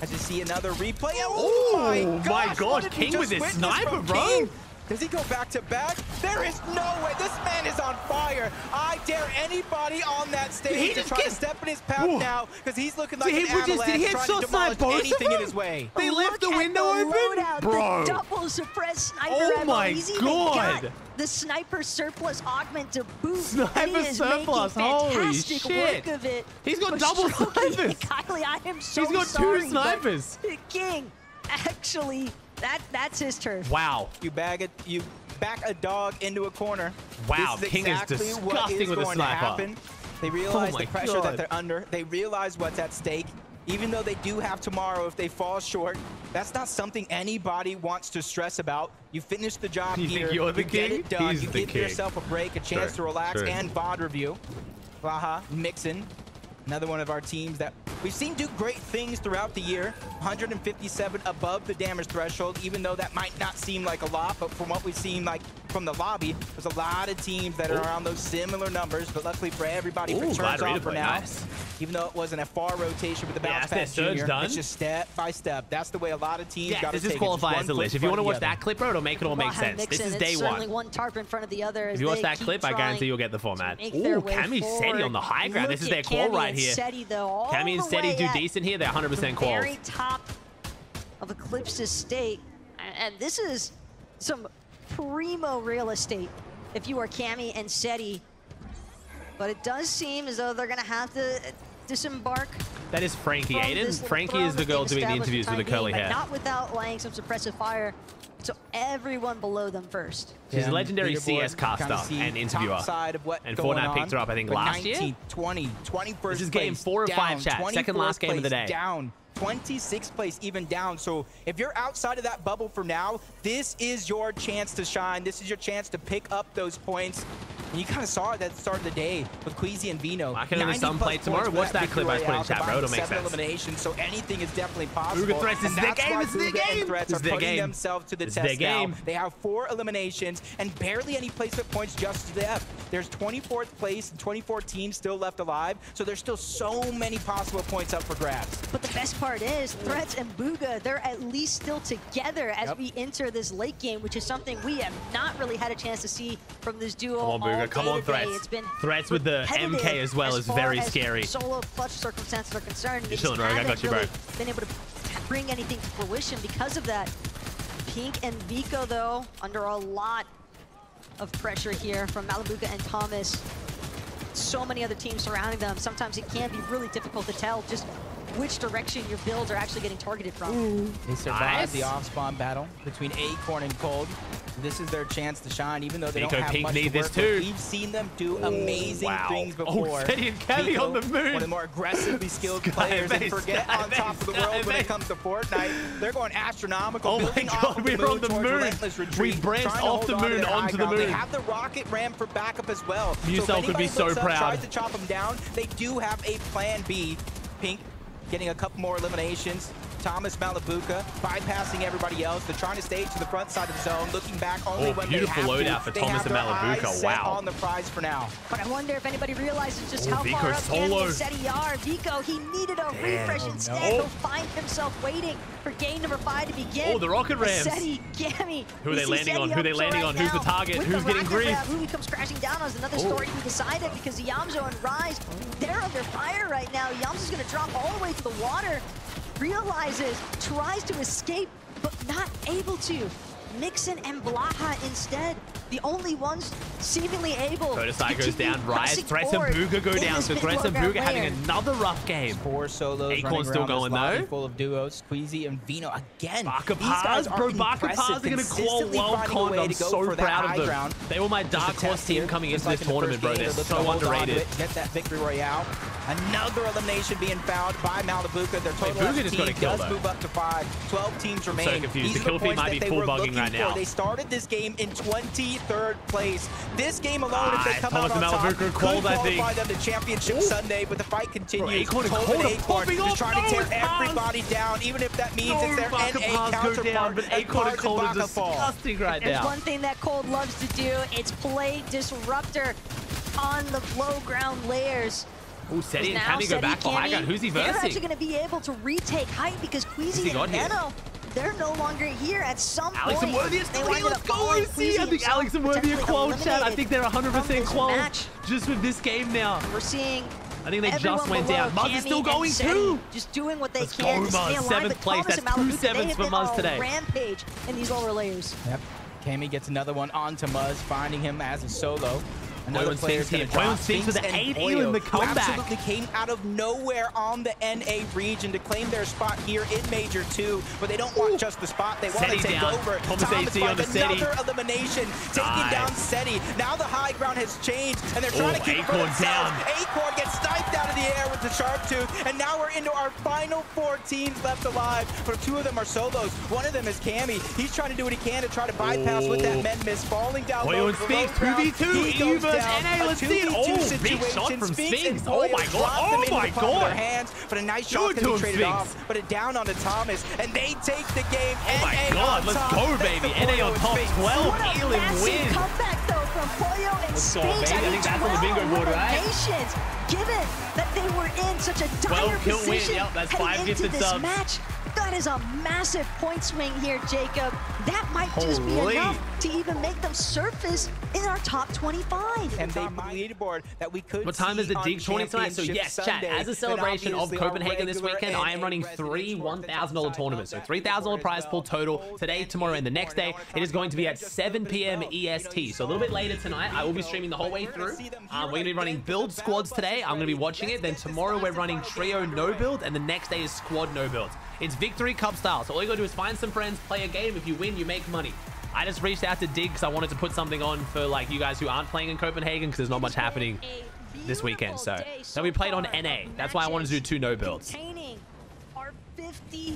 As you see another replay. Oh Ooh, my gosh, my gosh. King with his sniper, bro. King? Does he go back to back? There is no way. This man is on fire. I dare anybody on that stage to try get... to step in his path Whoa. now, because he's looking like did an he just, did he trying to demolish anything in his way. They oh, left the window the open? Bro. The double suppressed sniper oh my ammo. He's even God. Got the sniper surplus augment to boot. Sniper surplus, holy shit. Work of it. He's got double Stroke snipers. Kylie, I am so he's got sorry, two snipers. King actually... That that's his turn. Wow. You bag it. You back a dog into a corner. Wow. This is King exactly is disgusting is with a sniper. They realize oh the pressure God. that they're under. They realize what's at stake. Even though they do have tomorrow, if they fall short, that's not something anybody wants to stress about. You finish the job you here. Think you're the you king? Get it done. He's you give king. yourself a break, a chance sure, to relax, sure. and V O D review. Vaha Mixon. Another one of our teams that we've seen do great things throughout the year. one hundred fifty-seven above the damage threshold, even though that might not seem like a lot, but from what we've seen like from the lobby, there's a lot of teams that are around those similar numbers, but luckely for everybody, Ooh, it turns off for now. Nice. even though it was an F R rotation with the bounce yeah, pass junior. Done. It's just step by step. That's the way a lot of teams yeah, got to take it. This is qualified as a list. If you want to watch that clip, bro, it'll make it all make sense. This is day one. One tarp in front of the other. If you watch that clip, I guarantee you'll get the format. Ooh, Cammy Seti on the high ground. This is their core right here. Cammy and Seti do decent here. They're one hundred percent core. Very top of Eclipse's stake. And this is some primo real estate if you are Cammy and Seti. But it does seem as though they're going to have to disembark. That is Frankie, Aiden. Frankie is the girl doing the interviews with the curly hair. Not without laying some suppressive fire to everyone below them first. She's yeah, a legendary C S caster and interviewer. Side of what and Fortnite picked her up, I think, last year. twenty, twenty-first this is game four or five, chat. Second last game of the day. Down. twenty-sixth place even down. So if you're outside of that bubble for now, this is your chance to shine. This is your chance to pick up those points. And you kind of saw it at the start of the day with Queasy and Veno. I can have some play tomorrow. Watch that clip I was putting in chat, bro. It'll make sense. So anything is definitely possible. Bugha Threats is their game. It's their game. Threats are putting themselves to the test now. They have four eliminations and barely any placement points just to the F. There's twenty-fourth place and twenty-four teams still left alive. So there's still so many possible points up for grabs. But the best part is Threats and Bugha, they're at least still together as yep. we enter this late game, which is something we have not really had a chance to see from this duo. Come on, Bugha. Come on, Threats. Threats with the M K as well is very scary. Solo clutch circumstances are concerned. You're chilling, Rogue. I got you, bro. Been able to bring anything to fruition because of that. Pink and Vico, though, under a lot of pressure here from Malabuka and Thomas. So many other teams surrounding them. Sometimes it can be really difficult to tell just which direction your builds are actually getting targeted from. Ooh. They survived nice. the off-spawn battle between Acorn and Cold. This is their chance to shine, even though they Vico don't have Pink much to work this too. We've seen them do Ooh, amazing wow. things before. Oh, Seti and Kelly on the moon. One of the more aggressively skilled players and forget on top of the world when it comes to Fortnite. They're going astronomical. Oh my God, we were on the moon. We branched off the moon onto the moon. They have the Rocket Ram for backup as well. Musel could be so proud. Tries to chop them down. They do have a plan B. Pink getting a couple more eliminations. Thomas Malabuka bypassing everybody else. They're trying to stay to the front side of the zone, looking back only oh, when they have to. Beautiful loadout for they Thomas and Malabuka. Wow. On the prize for now. But I wonder if anybody realizes just oh, how Vico far solo. up and Seti are. Vico, he needed a Damn. refresh instead. Oh, no. He'll find himself waiting for game number five to begin. Oh, the Rocket Rams. Seti, Gammy. Who are they landing on? Who are they landing on? Who's the target? With Who's the getting griefed? Who he comes crashing down on is another oh. story to be decided because Yamzo and Rise, they're under fire right now. Yamzo's going to drop all the way to the water. Realizes, tries to escape, but not able to. Mixon and Blaha instead, the only ones seemingly able. Kodasai goes down, Riot, Threats and Bugha go down, so Threats and Bugha having another rough game. Four solos Acorn's still going though. Full of duos, Queasy and Veno again. Barker Pars, bro, Barker Pars are going to claw Worldcon. I'm so proud of them. They were my dark horse team coming into this tournament, bro. They're so underrated. Get that victory royale. Another elimination being found by Malabuka. Their total Wait, just team kill, does though. move up to five. twelve teams remain. I'm so confused. These the kill feed might be full bugging right for. now. They started this game in twenty-third place. This game alone, ah, if they come out on top, could qualify them to championship Ooh. Sunday, but the fight continues. Bro, Acorn Cold and Acorn just trying to tear everybody down, even if that means no, it's their N A counterpart. But Acorn and Cold are disgusting right now. There's one thing that Cold loves to do. It's play Disruptor on the low ground layers. Oh, Seti and Cammy go back for high ground. Who's he versing? They're actually going to be able to retake height because Queasy and Veno, they're no longer here at some Alex point. Alex and Worthy is still here. Let's go, O C. I think Alex and Worthy are qual, chat. I think they're one hundred percent qual just with this game now. We're seeing I think they just went below. down. Muzz is still going too. Just doing what they Let's can. Let's go, Muzz. Seventh place. That's two sevens for Muzz today. Rampage in these lower layers. Yep. Cammy gets another one onto Muzz, finding him as a solo. Another player here. Stinks with the eight in the comeback. Absolutely came out of nowhere on the N A region to claim their spot here in Major Two, but they don't want Ooh. just the spot. They want Seti to take down. over. Thomas, Thomas on the Seti. Another elimination, taking Dive. down Seti. Now the high ground has changed, and they're trying Ooh, to keep Acorn it down. Acorn gets sniped out of the air with the Sharp Tooth, and now we're into our final four teams left alive. But two of them are solos. One of them is Cammy. He's trying to do what he can to try to bypass Ooh. with that men miss, falling down. Boyon Spinks two v two. N A, let's see it. Oh, big shot from Spinks. Oh my God. Oh my God. Hands, but a nice shot can be traded off. But it down onto Thomas, and they take the game. Oh my God. Let's go, baby. N A on top twelve. Elim win. from Pollo and Spinks. I think that's on the bingo board, right? Given that they were in such a dire position yep, that's five heading into this subs. match, that is a massive point swing here, Jacob. That might Holy. just be enough to even make them surface in our top twenty-five. And they leaderboard that we could. What time is the Deep twenty tonight? So yes, Sunday, chat. As a celebration of Copenhagen this weekend, I am running three one thousand dollar tournaments. So three thousand dollar prize pool total today, tomorrow, and the next day. It is going to be at seven p m E S T. So a little bit later tonight, I will be streaming the whole way through. Um, we're going to be running build squads today. I'm going to be watching it. Then tomorrow we're running trio no build, and the next day is squad no builds. It's Victory Cup style. So all you got to do is find some friends, play a game. If you win, you make money. I just reached out to Dig because I wanted to put something on for like you guys who aren't playing in Copenhagen because there's not much happening this weekend. So now we played on N A. That's why I wanted to do two no builds.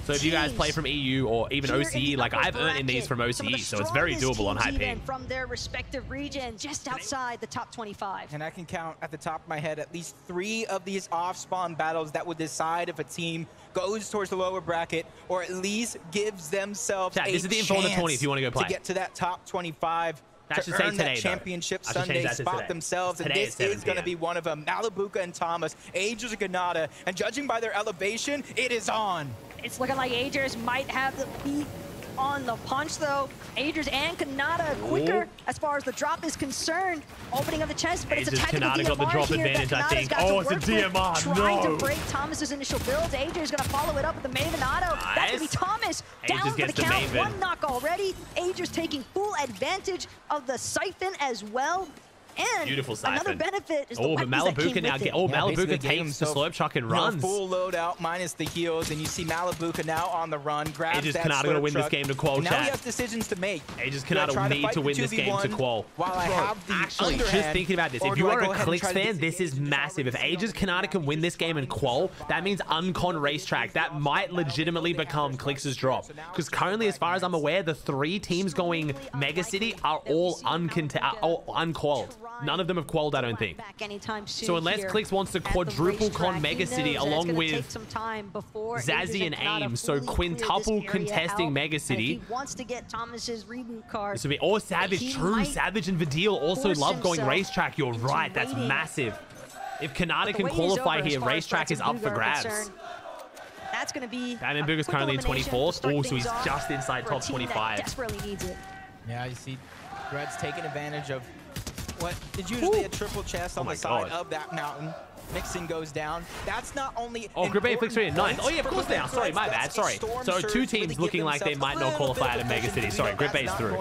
So if you guys play from E U or even O C E, like I've earned in these from O C E, so it's very doable on high ping. From their respective region, just outside the top twenty-five. And I can count at the top of my head at least three of these off-spawn battles that would decide if a team goes towards the lower bracket or at least gives themselves Chat, a this is the info on the twenty if you want to go play. To get to that top twenty-five. That to earn that championship Sunday spot themselves, and this is going to be one of them. Malabuka and Thomas, Agers and Granada, and judging by their elevation, it is on. It's looking like Agers might have the beat on the punch, though. Agers and Kanata quicker Ooh. as far as the drop is concerned, opening up the chest, but Agers, it's a tactical D M R got the drop here advantage, that I think. Oh, it's a D M R, no! Trying to break Thomas's initial build. Agers gonna follow it up with the Maven Auto. Nice. That's gonna be Thomas Agers down for the count. The One knock already. Agers taking full advantage of the Siphon as well. And Beautiful another benefit is the oh, but Malabuka now get, oh, yeah, Malabuka takes the slurp chuck and runs. You know, full load out minus the heals, and you see Malabuka now on the run. Grabs Agers Kanata going to win this game to Qual, Now he has decisions to make. Agers Kanata need to, to win this game to Qual. While I have the Actually, just thinking about this, if you are a Klix fan, this is massive. If Agers Kanata can win this game in Qual, that means Uncon Racetrack. That might legitimately become Klix's drop. Because currently, as far as I'm aware, the three teams going Mega City are all unqualled. None of them have qualled, I don't think. So unless Klix wants to quadruple con Mega City along with Zazzy and Aim, so quintuple contesting Mega City. This would be all Savage, true. Savage and Vidil also love going Racetrack. You're right, that's massive. If Kanata can qualify here, Racetrack is up for grabs. That's going to be. I mean, Bugha's currently in twenty-fourth. Oh, so he's just inside top twenty-five. Yeah, you see, Red's taking advantage of. What is usually Ooh. a triple chest on oh the side God. of that mountain. Mixing goes down. That's not only. Oh, Group A flicks in ninth. Oh yeah, of course they are. Sorry, my bad. Sorry. So two teams looking like they might not qualify out of Mega City. Sorry, Group A's through.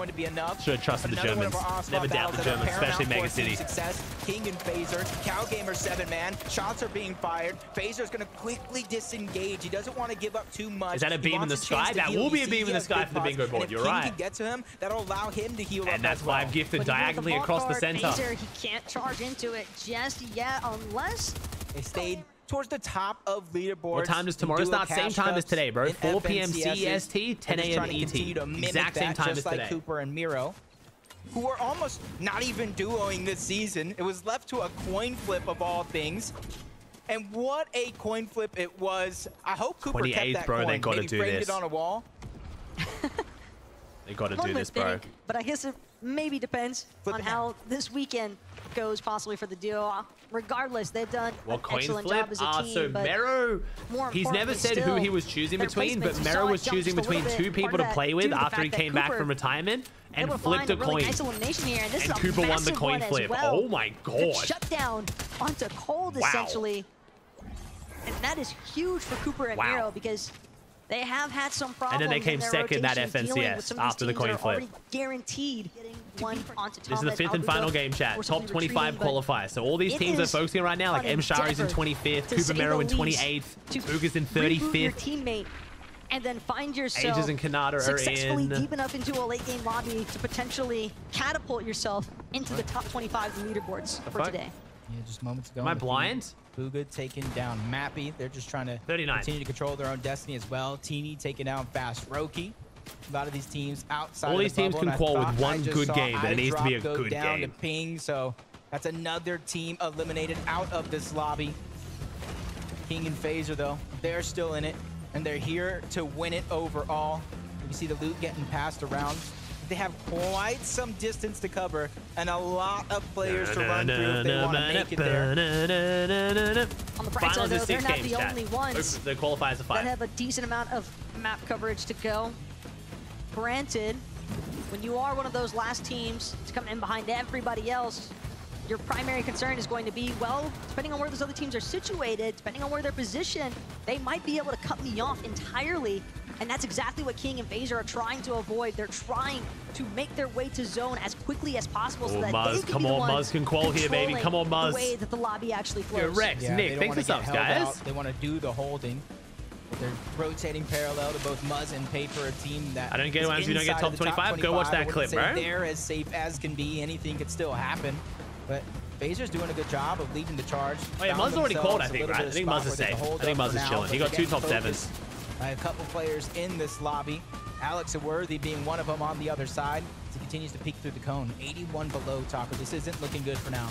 Should have trusted the Germans. Never doubt the Germans, especially Mega City. Success. King and Phaser. Cowgamer seven man. Shots are being fired. Phaser's gonna quickly disengage. He doesn't want to give up too much. Is that a beam in the sky? That will be a beam in the sky for the bingo board. You're right. If King can get to him, that'll allow him to heal. And that's live gifted diagonally across the center. He can't charge into it just yet, unless. They stayed towards the top of leaderboard. What time does tomorrow start? Same time as today, bro. four p m C S T, ten a m E T. Exact same time as today. Like Cooper and Miro, who are almost not even duoing this season. It was left to a coin flip of all things. And what a coin flip it was. I hope Cooper kept that bro, coin. They gotta Maybe do framed this. it on a wall. They gotta do this, bro. Big, but I guess it maybe depends flip on how this weekend goes possibly for the duo. Regardless, they've done well, an excellent flip. job as a ah, team. So Mero, he's never said still, who he was choosing between, but Mero was choosing between two people to play with after he came Cooper back from retirement and flipped a coin. Really nice here, and this and Cooper won the coin flip. Well. Oh my God. Good shutdown onto Cold, wow. essentially. And that is huge for Cooper and wow. Mero because they have had some problems. And then they came second at F N C S after the coin flip. Guaranteed one onto Thomas. This is the fifth and final game, chat. Top twenty-five qualifiers. So all these teams are focusing right now, like M. Shari's in twenty-fifth, Cooper Mero in twenty-eighth, Bugha's in thirty-fifth. And then find yourself Agers and Kanata are successfully deep enough into a late-game lobby to potentially catapult yourself into the top twenty-five leaderboards for today. Yeah, just moments ago. Am I blind? Bugha taking down Mappy. They're just trying to thirty-nine. Continue to control their own destiny as well. Teeny taking down Fast Roki. A lot of these teams outside. All these the teams can qual with one good game, but it needs to be a go good down game. To ping, so that's another team eliminated out of this lobby. King and Phaser, though, they're still in it, and they're here to win it overall. You see the loot getting passed around. They have quite some distance to cover and a lot of players to run through if they want to make it there. On the bright side, though, they're not the only ones that qualify as a five. They have a decent amount of map coverage to go. Granted, when you are one of those last teams to come in behind everybody else, your primary concern is going to be, well, depending on where those other teams are situated, depending on where they're positioned, they might be able to cut me off entirely. And that's exactly what King and Vayzer are trying to avoid. They're trying to make their way to zone as quickly as possible, oh, so that Muzz, they can come be the on, Muzz can qual here, baby. Come on, Muzz. The way that the lobby actually flows. Yeah, Rex, yeah, Nick, thanks for subs, guys. Out. They want to do the holding. They're rotating parallel to both Muzz and Paper, a team that I don't get why you don't get top twenty-five. Go watch that clip, bro. They're as safe as can be. Anything could still happen. But Vayzer's doing a good job of leading the charge. Oh yeah, Muzz already called, I think, right? I think Muzz is safe. I think Muzz is chilling. He got two top sevens. By a couple players in this lobby, Alex Aworthy being one of them on the other side as he continues to peek through the cone. eighty-one below, Talker. This isn't looking good for now.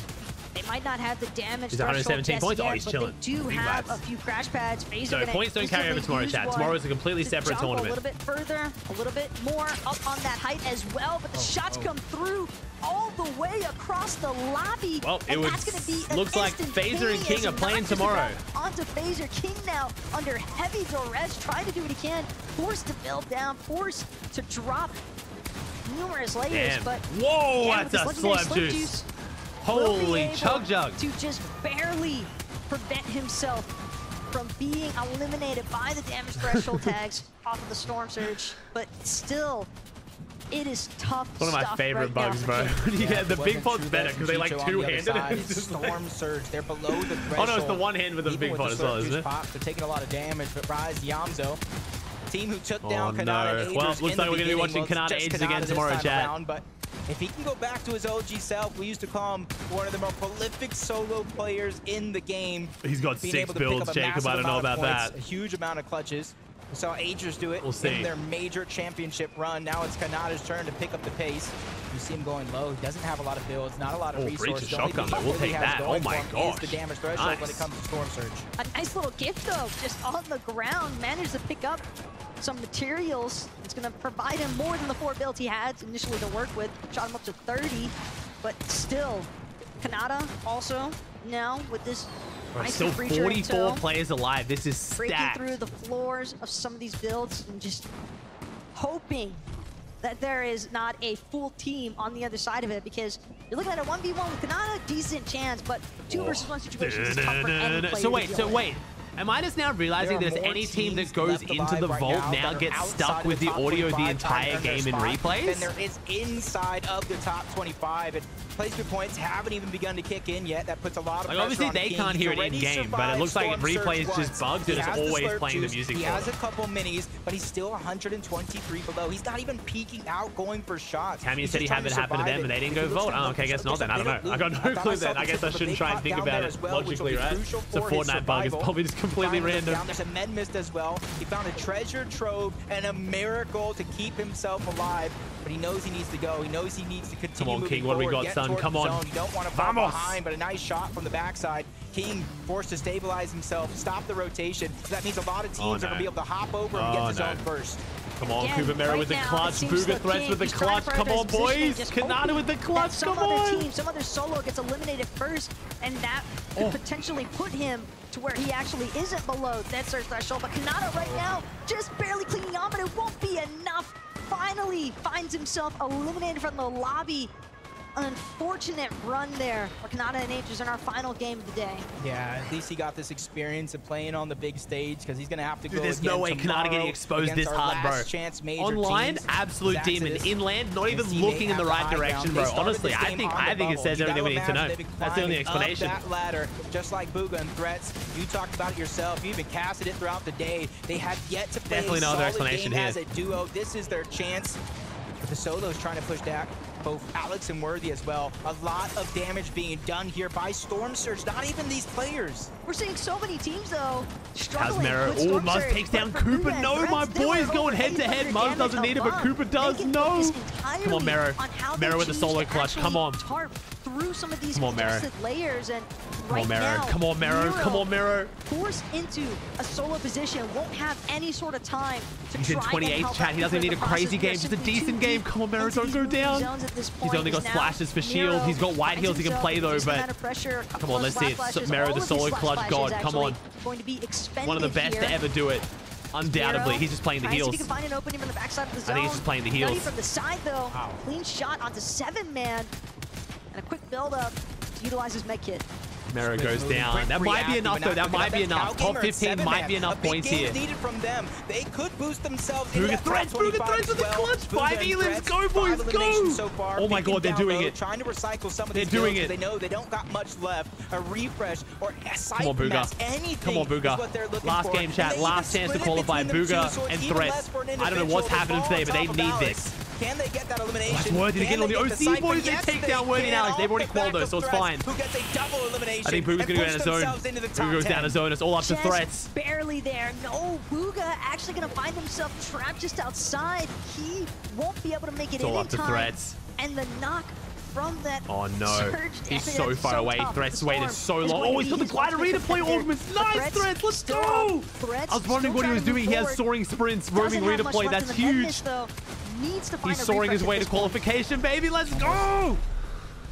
They might not have the damage. He's one hundred seventeen points. Yet, oh, he's chilling. They do Big have laps. A few crash pads. Vayzer so points don't carry over tomorrow, chat. Tomorrow is a completely separate tournament. A little bit further, a little bit more up on that height as well. But the oh, shots oh. come through all the way across the lobby. Well, it would, be looks like Vayzer and King are playing tomorrow. Onto Vayzer. King now under heavy duress, trying to do what he can. Forced to build down, forced to drop numerous layers. Damn. But whoa, yeah, that's a slab juice. juice Holy chug jug! To just barely prevent himself from being eliminated by the damage threshold tags off of the storm surge, but still, it is tough. One of my favorite bugs, bro. Yeah, the big pod's better because they like two-handed. Storm surge, they're below the threshold. Oh no, it's the one hand with the big pod as well, isn't it? They're taking a lot of damage, but Rise Yamzo, team who took down Khanada. Well, looks like we're going to be watching Khanada Ages again tomorrow, chat. If he can go back to his O G self, we used to call him one of the more prolific solo players in the game. He's got six builds, Jacob. I don't know about points, that. A huge amount of clutches. We saw Agers do it we'll in their major championship run. Now it's Kanada's turn to pick up the pace. You see him going low. He doesn't have a lot of builds, not a lot of oh, resources. Shotgun, we'll take that. Oh my gosh. The damage threshold nice. When it comes to storm surge. A nice little gift though, just on the ground, managed to pick up some materials. It's going to provide him more than the four builds he had initially to work with. Shot him up to thirty, but still, Khanada also now with this. Right, still forty-four players alive. This is stacked. Breaking through the floors of some of these builds and just hoping that there is not a full team on the other side of it, because you're looking at a one v one with Khanada, decent chance, but two oh. versus one situation is tough for any player. So wait, so wait. Am I just now realizing there's any team that goes into the vault now gets stuck with the audio the entire game in replays? And there is inside of the top twenty-five, and placement points haven't even begun to kick in yet. That puts a lot of pressure on the team. Obviously they can't hear it in game, but it looks like replay is just bugged and it's always playing the music. He has a couple minis, but he's still one hundred twenty-three below. He's not even peeking out, going for shots. Tammy said he had it happen to them, and they didn't go vault. Oh, okay, I guess not then. I don't know. I got no clue then. I guess I shouldn't try and think about it logically, right? It's a Fortnite bug. It's probably just completely random. There's a med mist as well. He found a treasure trove and a miracle to keep himself alive, but he knows he needs to go. He knows he needs to continue. Come on, King, what do we got, son? Come on. You don't want to fall behind, but a nice shot from the backside. King forced to stabilize himself, stop the rotation. So that means a lot of teams oh, no. are gonna be able to hop over and oh, get to zone no. first. Come on, Kubamera right with the clutch, Bugha Threats with the clutch. Come on, boys. Khanada with the clutch. Come on. Some other team, some other solo gets eliminated first, and that could oh. potentially put him to where he actually isn't below that surge threshold. But Khanada right now just barely clinging on, but it won't be enough. Finally finds himself eliminated from the lobby. Unfortunate run there for Khanada and Agers in our final game of the day. Yeah, at least he got this experience of playing on the big stage, because he's going to have to Dude, go there's no way Khanada getting exposed this hard, bro. Chance major Online, teams. absolute That's demon. Inland, not even looking in the right direction, bro. Honestly, I think I think bubble. It says everything we need to know. That's the only explanation. That ladder, just like Bugha and Threats, you talked about it yourself. You even casted it throughout the day. They have yet to play Definitely a no solid other explanation game here. as a duo. This is their chance. But the solo's trying to push back. Both Alex and Worthy as well. A lot of damage being done here by Storm Surge. Not even these players. We're seeing so many teams though struggling. Oh, Muzz takes down Cooper. No, my boy is going head to head. Muzz doesn't need it, but Cooper does. No. Come on, Mero. Mero with the solo clutch. Come on. Tarp through some of these contested layers, and right now. Come on, Marrow. Come on, Marrow. Forced into a solo position. Won't have any sort of time to He's in twenty-eighth, chat. He doesn't need a crazy game. Just a decent game. Come on, Marrow. Don't go down. He's only got slashes for shield. He's got white heals he can play, though. But come on, let's see it. Marrow, the solo clutch god. Come on. One of the best to ever do it. Undoubtedly, he's just playing the heels. I think he's just playing the heels. From the side, though, wow. Clean shot onto seven man, and a quick build up to utilize his med kit. Mero goes down. That might be enough, though. That might be enough. Top fifteen might be enough points here. Bugha threads, Bugha threads with the clutch. Five elims, go boys, go! Oh my god, they're doing it. They're doing it. They know they don't got much left. A refresh or a side mask. Come on, Bugha. Last game, chat. Last chance to qualify. Bugha and threads. I don't know what's happening today, but they need this. Can they get that elimination? Worthy again on the O C, boys. They take down Worthy and Alex. They've already qualled, though, so it's fine. I think Bugha's going to go down a zone. Bugha goes down a zone. It's all up to threats. Barely there. No, Bugha actually going to find himself trapped just outside. He won't be able to make it in time. It's all up to threats. And the knock from that. Oh no. He's so far away. Threats waited so long. Oh, he's got the glider ready to play Orgmas. Nice, Threats. Let's go. I was wondering what he was doing. He has soaring sprints, roaming redeploy. That's huge. Needs to find He's soaring his way to qualification, baby. Let's go.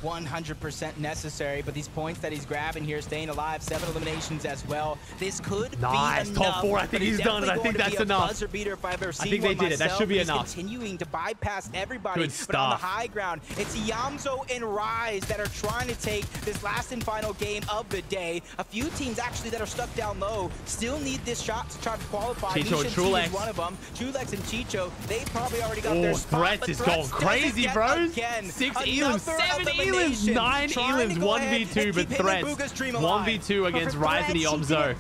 one hundred percent necessary, but these points that he's grabbing here, staying alive, seven eliminations as well. This could nice. be enough. Top four. I think he's, he's done it. I think that's enough. Buzzer beater if I've ever seen I think they did myself. it. That should be he's enough. Continuing to bypass everybody. Good stuff. But on the high ground, it's Yamzo and Rise that are trying to take this last and final game of the day. A few teams actually that are stuck down low still need this shot to try to qualify. Chicho and Trulex. One of them. Trulex and Chicho. They probably already got oh, their spot. Threats is going crazy, bro. Six elims, seven elims. Nine elims, one v two, but Threads one v two against Rise and Yomzo.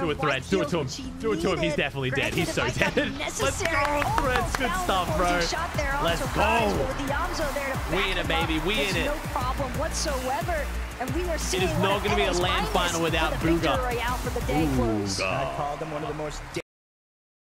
Do it, Threads. Do it to him. Do it to him. He's definitely dead. He's so dead. Let's go, Threads. Good stuff, bro. Let's go. We in it, baby. We in it. No problem whatsoever. And we are seeing it is not going to be a land final without Bugha. Bugha. I called him one of the most